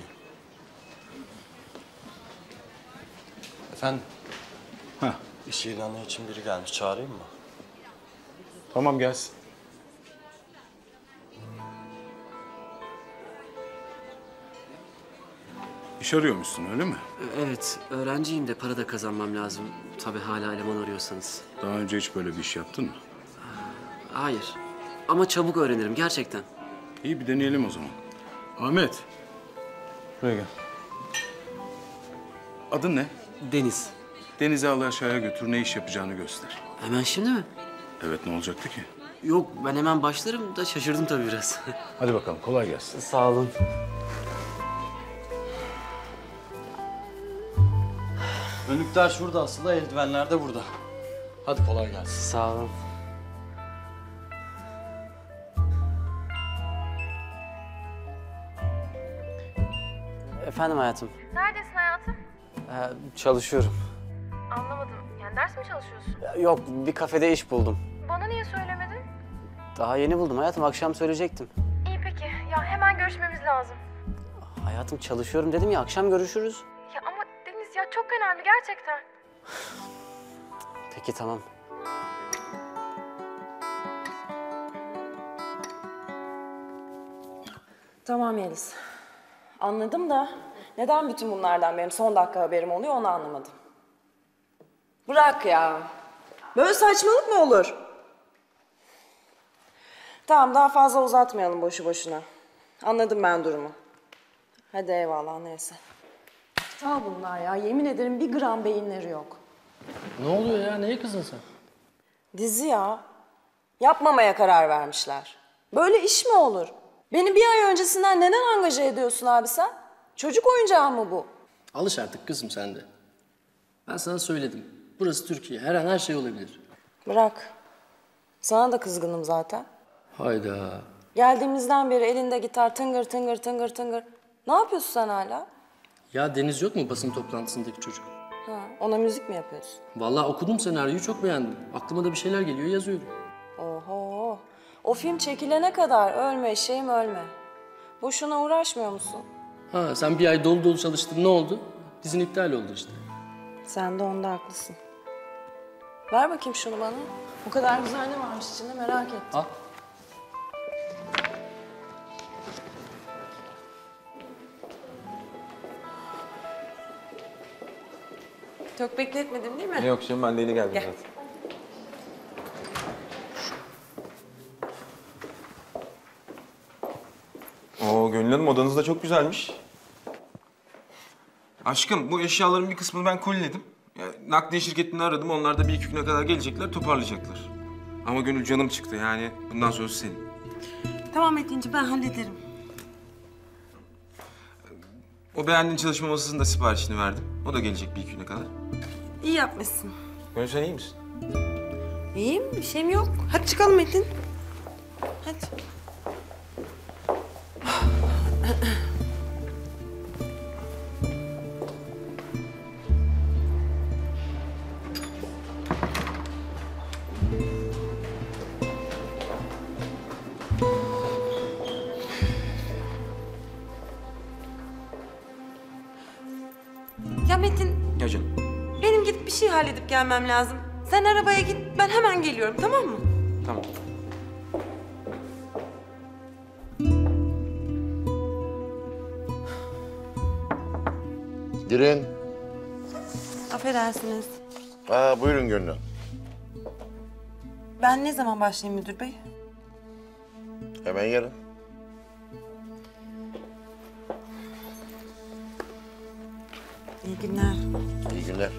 Efendim? Heh. İş ilanı için biri gelmiş, çağırayım mı? Tamam, gelsin. İş arıyormuşsun, öyle mi? Evet, öğrenciyim de para da kazanmam lazım. Tabii hala eleman arıyorsanız. Daha önce hiç böyle bir iş yaptın mı? Hayır. Ama çabuk öğrenirim gerçekten. İyi, bir deneyelim o zaman. Ahmet. Buraya gel. Adın ne? Deniz. Deniz'i al aşağıya götür, ne iş yapacağını göster. Hemen şimdi mi? Evet, ne olacaktı ki? Yok, ben hemen başlarım da şaşırdım tabii biraz. Hadi bakalım, kolay gelsin. Sağ olun. Önlükler şurada aslında, eldivenler de burada. Hadi kolay gelsin. Sağ olun. Efendim hayatım. Neredesin hayatım? Ee, çalışıyorum. Anlamadım. Yani ders mi çalışıyorsun? Ya, yok, bir kafede iş buldum. Bana niye söylemedin? Daha yeni buldum hayatım. Akşam söyleyecektim. İyi peki. Ya hemen görüşmemiz lazım. Hayatım çalışıyorum dedim ya. Akşam görüşürüz. Ya ama Deniz ya çok önemli gerçekten. Peki tamam. Tamam Yeliz. Anladım da neden bütün bunlardan benim son dakika haberim oluyor onu anlamadım. Bırak ya. Böyle saçmalık mı olur? Tamam, daha fazla uzatmayalım boşu boşuna. Anladım ben durumu. Hadi eyvallah, neyse. Aptal bunlar ya, yemin ederim bir gram beyinleri yok. Ne oluyor ya, neye kızın sen? Dizi ya. Yapmamaya karar vermişler. Böyle iş mi olur? Beni bir ay öncesinden neden angaje ediyorsun abi sen? Çocuk oyuncağı mı bu? Alış artık kızım sen de. Ben sana söyledim. Burası Türkiye. Her an her şey olabilir. Bırak. Sana da kızgınım zaten. Hayda. Geldiğimizden beri elinde gitar tıngır tıngır tıngır tıngır. Ne yapıyorsun sen hala? Ya Deniz yok mu basın toplantısındaki çocuk? Ha, ona müzik mi yapıyorsun? Vallahi okudum senaryoyu, çok beğendim. Aklıma da bir şeyler geliyor, yazıyorum. Oho! O film çekilene kadar ölme şeyim ölme. Boşuna uğraşmıyor musun? Ha, sen bir ay dolu dolu çalıştın, ne oldu? Dizin iptal oldu işte. Sen de onda haklısın. Ver bakayım şunu bana. O kadar güzel ne varmış içinde, merak ettim. Al. Çok bekletmedim değil mi? Yok canım, ben de yeni geldim Gel. zaten. Oo Gönül Hanım, odanız da çok güzelmiş. Aşkım, bu eşyaların bir kısmını ben koliledim. Yani, nakliye şirketini aradım, onlar da bir iki güne kadar gelecekler, toparlayacaklar. Ama Gönül, canım çıktı yani, bundan sonrası senin. Tamam Metinci, ben hallederim. O beğendiğin çalışma masasının da siparişini verdim. O da gelecek bir iki güne kadar. İyi yapmışsın. Gönül, sen iyi misin? İyiyim, bir şeyim yok. Hadi çıkalım Metin. Hadi. Halledip gelmem lazım. Sen arabaya git, ben hemen geliyorum, tamam mı? Tamam. Girin. Affedersiniz. Aa, buyurun Gönül. Ben ne zaman başlayayım müdür bey? Hemen yarın. İyi günler. İyi günler.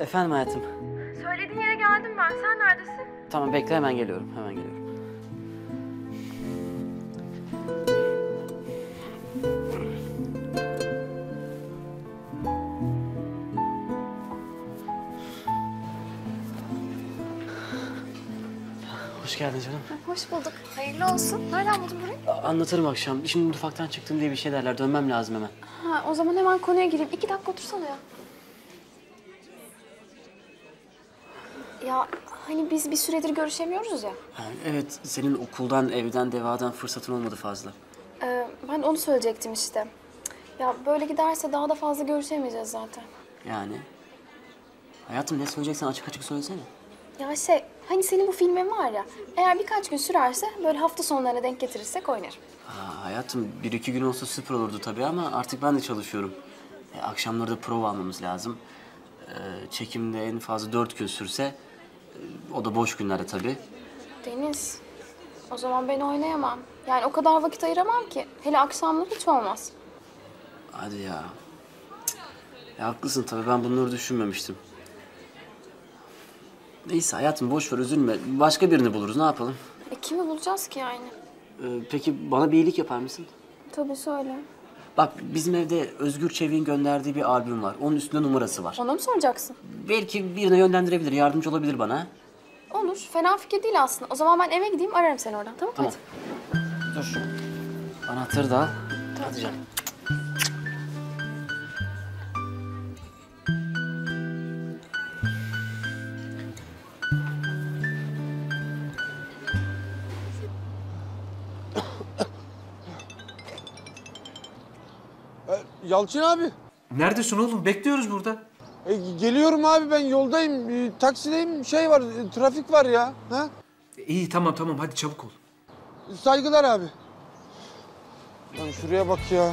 Efendim hayatım. Söylediğin yere geldim ben. Sen neredesin? Tamam bekle, hemen geliyorum. Hemen geliyorum. Hoş geldin canım. Hoş bulduk. Hayırlı olsun. Nereden buldun burayı? Anlatırım akşam. Şimdi mutfaktan çıktım diye bir şey derler. Dönmem lazım hemen. Ha, o zaman hemen konuya gireyim. İki dakika otursana ya. Ya hani biz bir süredir görüşemiyoruz ya. Yani evet, senin okuldan, evden, devadan fırsatın olmadı fazla. Ee, ben onu söyleyecektim işte. Ya böyle giderse daha da fazla görüşemeyeceğiz zaten. Yani? Hayatım ne söyleyeceksen açık açık söylesene. Ya şey, hani senin bu filmin var ya, eğer birkaç gün sürerse böyle hafta sonlarına denk getirirsek oynarım. Aa, hayatım bir iki gün olsa süper olurdu tabii ama artık ben de çalışıyorum. E, akşamları da prova almamız lazım. E, çekimde en fazla dört gün sürse... O da boş günlerde tabii. Deniz, o zaman ben oynayamam. Yani o kadar vakit ayıramam ki. Hele akşamları hiç olmaz. Hadi ya. Ya haklısın tabii, ben bunları düşünmemiştim. Neyse hayatım, boş ver, üzülme. Başka birini buluruz, ne yapalım? E, kimi bulacağız ki yani? Ee, peki bana bir iyilik yapar mısın? Tabii, söyle. Bak, bizim evde Özgür Çevik'in gönderdiği bir albüm var. Onun üstünde numarası var. Ona mı soracaksın? Belki birine yönlendirebilir, yardımcı olabilir bana. Olur, fena fikir değil aslında. O zaman ben eve gideyim, ararım seni oradan, tamam mı? Tamam. Hadi. Dur. Anahtarı da al. Tamam. Hadi canım. Yalçın abi. Neredesin oğlum? Bekliyoruz burada. E, geliyorum abi, ben yoldayım, e, taksideyim, şey var, e, trafik var ya. Ha? E, iyi tamam tamam, hadi çabuk ol. Saygılar abi. Lan şuraya bak ya.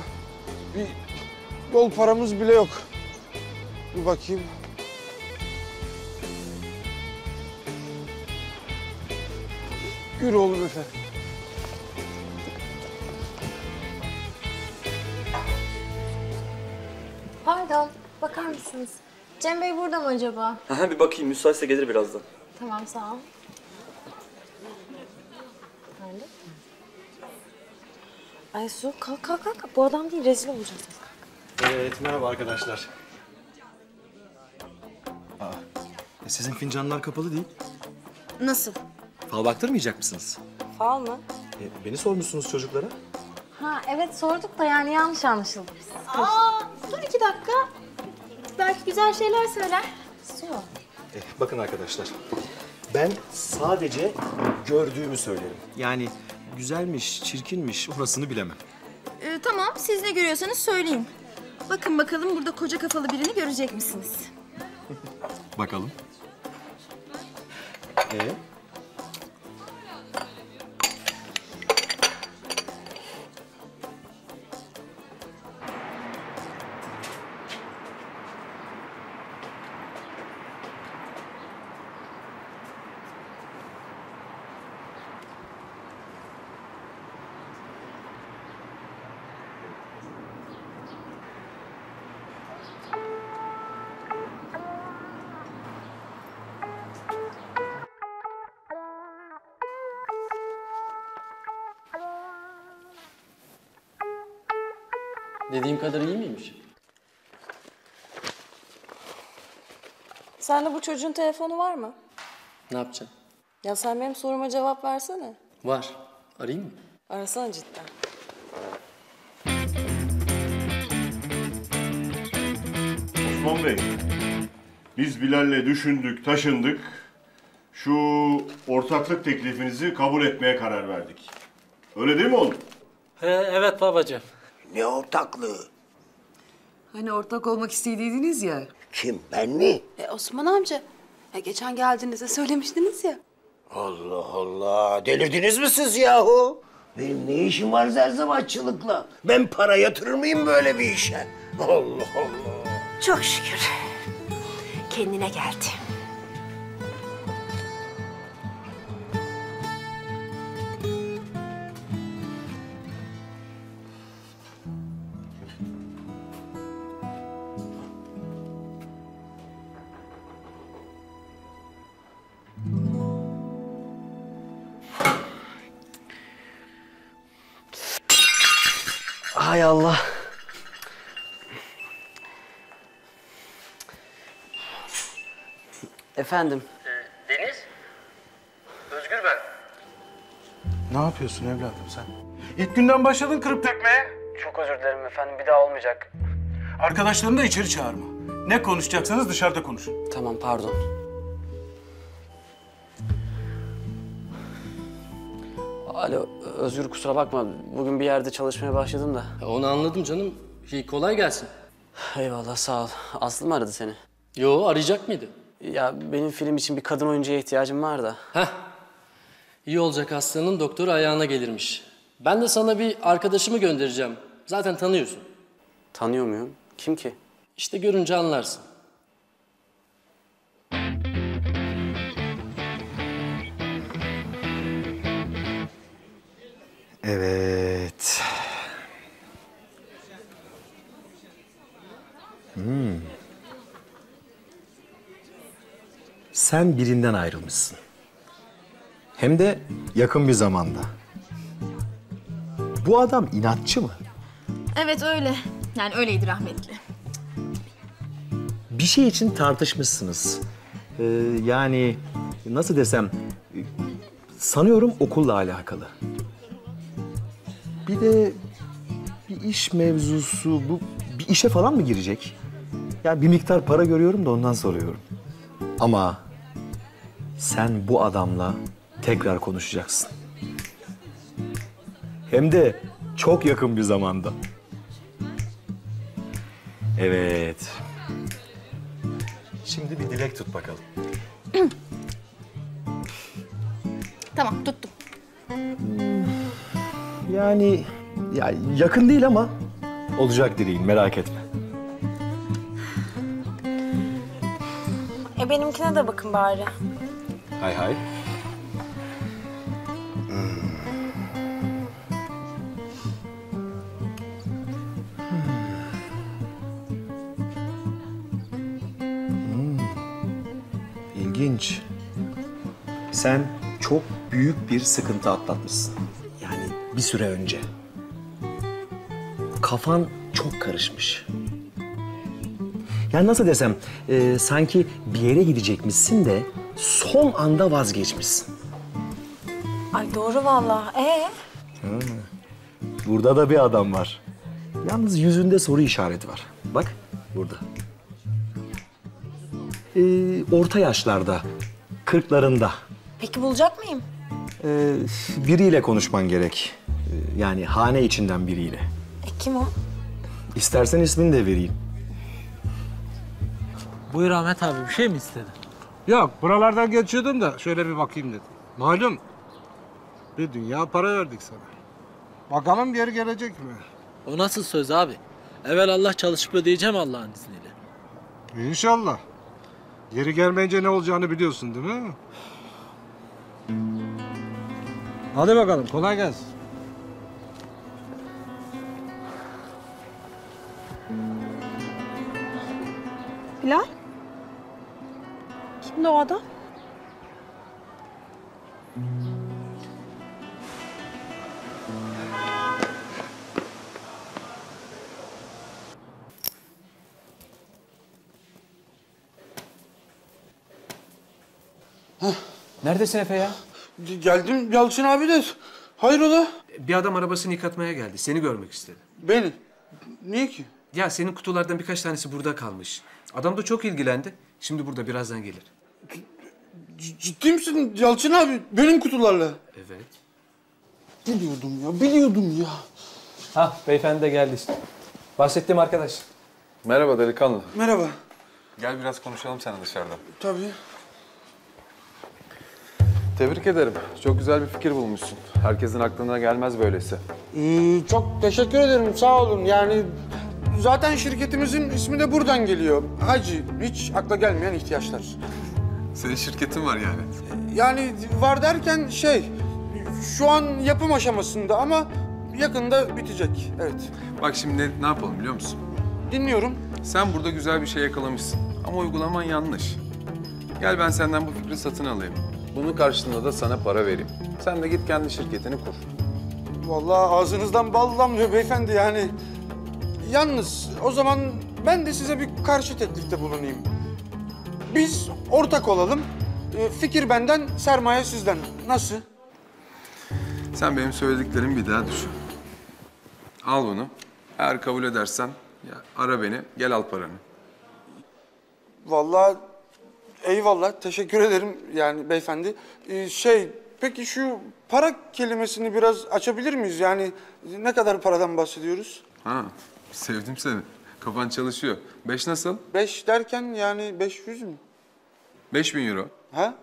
Bir yol paramız bile yok. Bir bakayım. Yürü oğlum Efe. Pardon, bakar mısınız? Cem Bey burada mı acaba? Bir bakayım, müsaitse gelir birazdan. Tamam, sağ ol. Nerede? Ay Su, kalk kalk kalk. Bu adam değil, rezil olacağız. Evet, merhaba arkadaşlar. Aa, e sizin fincanlar kapalı değil. Nasıl? Fal baktırmayacak mısınız? Fal mı? E, beni sormuşsunuz çocuklara. Ha evet, sorduk da yani yanlış anlaşıldı. Aa, dur iki dakika. Belki güzel şeyler söyler. Su. E, bakın arkadaşlar, ben sadece gördüğümü söylerim. Yani güzelmiş, çirkinmiş, orasını bilemem. E, tamam, siz ne görüyorsanız söyleyin. Bakın bakalım burada koca kafalı birini görecek misiniz? Bakalım. Ee? Dediğim kadar iyi miymiş? Sende bu çocuğun telefonu var mı? Ne yapacaksın? Ya sen benim soruma cevap versene. Var. Arayayım mı? Arasana cidden. Osman Bey, biz Bilal'le düşündük, taşındık. Şu ortaklık teklifinizi kabul etmeye karar verdik. Öyle değil mi oğlum? He, evet babacığım. Ne ortaklığı? Hani ortak olmak istediydiniz ya. Kim, ben mi? E, Osman amca, e, geçen geldiğinizde söylemiştiniz ya. Allah Allah, delirdiniz mi siz yahu? Benim ne işim var zerzavatçılıkla? Ben para yatırır mıyım böyle bir işe? Allah Allah. Çok şükür, kendine geldi. Hay Allah. Efendim. Ee, Deniz. Özgür ben. Ne yapıyorsun evladım sen? İlk günden başladın kırıp dökmeye. Çok özür dilerim efendim, bir daha olmayacak. Arkadaşlarını da içeri çağırma. Ne konuşacaksanız dışarıda konuşun. Tamam, pardon. Alo, Özgür kusura bakma. Bugün bir yerde çalışmaya başladım da. Onu anladım canım. İyi, kolay gelsin. Eyvallah, sağ ol. Aslı mı aradı seni? Yo, arayacak mıydı? Ya benim film için bir kadın oyuncuya ihtiyacım var da. Heh. İyi olacak, Aslı'nın doktoru ayağına gelirmiş. Ben de sana bir arkadaşımı göndereceğim. Zaten tanıyorsun. Tanıyor muyum? Kim ki? İşte görünce anlarsın. Evet. Hmm. Sen birinden ayrılmışsın. Hem de yakın bir zamanda. Bu adam inatçı mı? Evet öyle. Yani öyleydi rahmetli. Bir şey için tartışmışsınız. Ee, yani nasıl desem, sanıyorum okulla alakalı. Bir de bir iş mevzusu, bu bir işe falan mı girecek? Ya bir miktar para görüyorum da ondan soruyorum. Ama sen bu adamla tekrar konuşacaksın. Hem de çok yakın bir zamanda. Evet. Şimdi bir dilek tut bakalım. Tamam, tuttum. Yani ya yakın değil ama olacak dileğin, merak etme. E benimkine de bakın bari. Hay hay. sen çok büyük bir sıkıntı atlatmışsın. Yani bir süre önce. Kafan çok karışmış. Yani nasıl desem, e, sanki bir yere gidecekmişsin de son anda vazgeçmişsin. Ay doğru vallahi. Ee? Ha. Burada da bir adam var. Yalnız yüzünde soru işareti var. Bak burada. Ee, orta yaşlarda, kırklarında. Peki bulacak mıyım? Ee, biriyle konuşman gerek. Ee, yani hane içinden biriyle. E, kim o? İstersen ismini de vereyim. Buyur Ahmet abi, bir şey mi istedin? Yok, buralardan geçiyordum da şöyle bir bakayım dedim. Malum, bir dünya para verdik sana. Bakalım geri gelecek mi? O nasıl söz abi? Evvel Allah çalışıp ödeyeceğim Allah'ın izniyle. İnşallah. Geri gelmeyince ne olacağını biliyorsun değil mi? Hadi bakalım, kolay gelsin. Bilal? Kimdi o adam? Hah, neredesin Efe ya? Geldim Yalçın abi de. Hayrola? Bir adam arabasını yıkatmaya geldi. Seni görmek istedi. Beni? Niye ki? Ya senin kutulardan birkaç tanesi burada kalmış. Adam da çok ilgilendi. Şimdi burada birazdan gelir. C- ciddi misin Yalçın abi? Benim kutularla. Evet. Biliyordum ya, biliyordum ya. Hah, beyefendi de geldi işte. Bahsettiğim arkadaş. Merhaba delikanlı. Merhaba. Gel biraz konuşalım seninle dışarıda. Tabii. Tebrik ederim. Çok güzel bir fikir bulmuşsun. Herkesin aklına gelmez böylesi. Ee, çok teşekkür ederim. Sağ olun. Yani zaten şirketimizin ismi de buradan geliyor. Hacı, hiç akla gelmeyen ihtiyaçlar. Senin şirketin var yani. Yani var derken şey, şu an yapım aşamasında ama yakında bitecek. Evet. Bak şimdi ne yapalım biliyor musun? Dinliyorum. Sen burada güzel bir şey yakalamışsın ama uygulaman yanlış. Gel ben senden bu fikri satın alayım. Bunun karşılığında da sana para vereyim. Sen de git kendi şirketini kur. Vallahi ağzınızdan bal damlıyor beyefendi yani. Yalnız o zaman ben de size bir karşı teklifte bulunayım. Biz ortak olalım. Fikir benden, sermaye sizden. Nasıl? Sen benim söylediklerimi bir daha düşün. Al bunu. Eğer kabul edersen ya ara beni, gel al paranı. Vallahi... Eyvallah, teşekkür ederim yani beyefendi. Ee, şey, peki şu para kelimesini biraz açabilir miyiz? Yani ne kadar paradan bahsediyoruz? Ha, sevdim seni. Kafan çalışıyor. Beş nasıl? Beş derken yani beş yüz mü? Beş bin euro. Ha?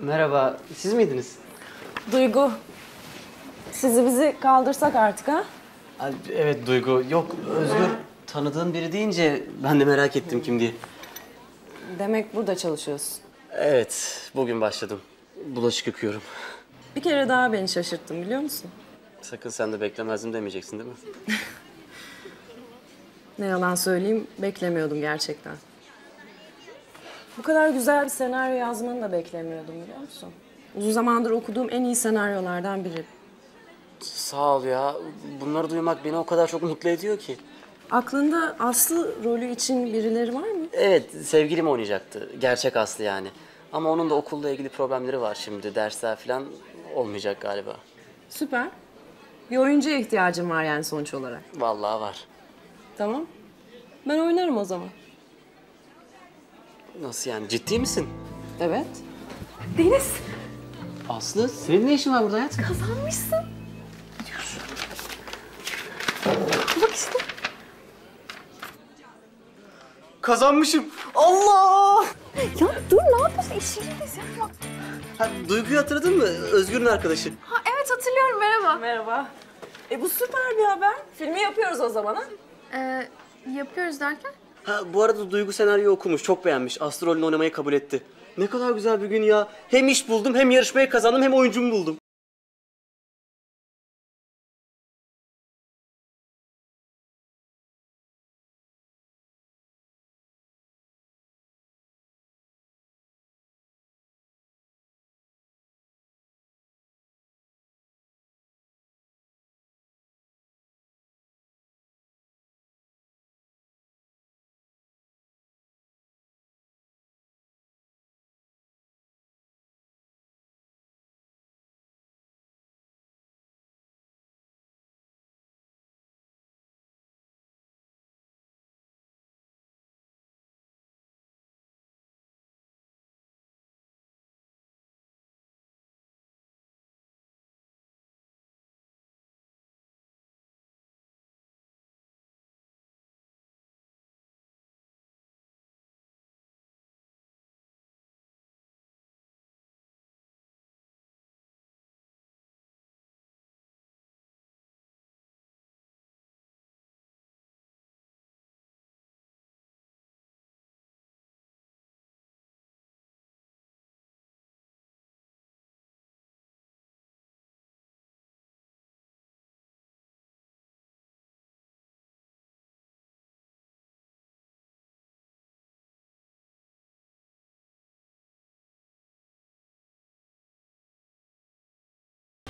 Merhaba, siz miydiniz? Duygu, sizi bizi kaldırsak artık ha? Evet Duygu, yok Özgür tanıdığın biri deyince ben de merak ettim kim diye. Demek burada çalışıyorsun. Evet, bugün başladım. Bulaşık yıkıyorum. Bir kere daha beni şaşırttın biliyor musun? Sakın sen de beklemezdim demeyeceksin değil mi? Ne yalan söyleyeyim, beklemiyordum gerçekten. Bu kadar güzel bir senaryo yazmanı da beklemiyordum biliyor musun? Uzun zamandır okuduğum en iyi senaryolardan biri. Sağ ol ya. Bunları duymak beni o kadar çok mutlu ediyor ki. Aklında Aslı rolü için birileri var mı? Evet, sevgilim oynayacaktı. Gerçek Aslı yani. Ama onun da okulla ilgili problemleri var şimdi. Dersler falan olmayacak galiba. Süper. Bir oyuncuya ihtiyacım var yani sonuç olarak. Vallahi var. Tamam. Ben oynarım o zaman. Nasıl yani? Ciddi misin? Evet. Deniz. Aslı, senin ne işin var burada hayatım? Kazanmışsın. Ne diyorsun? Bak işte. Kazanmışım. Allah! Ya dur, ne yapıyorsun? İşindeyiz ya. Bak. Ha, Duygu'yu hatırladın mı? Özgür'ün arkadaşı. Ha, evet hatırlıyorum. Merhaba. Merhaba. E bu süper bir haber. Filmi yapıyoruz o zaman ha? Ee, yapıyoruz derken? Ha, bu arada Duygu senaryoyu okumuş, çok beğenmiş. Aslı rolünü oynamayı kabul etti. Ne kadar güzel bir gün ya. Hem iş buldum, hem yarışmayı kazandım, hem oyuncumu buldum.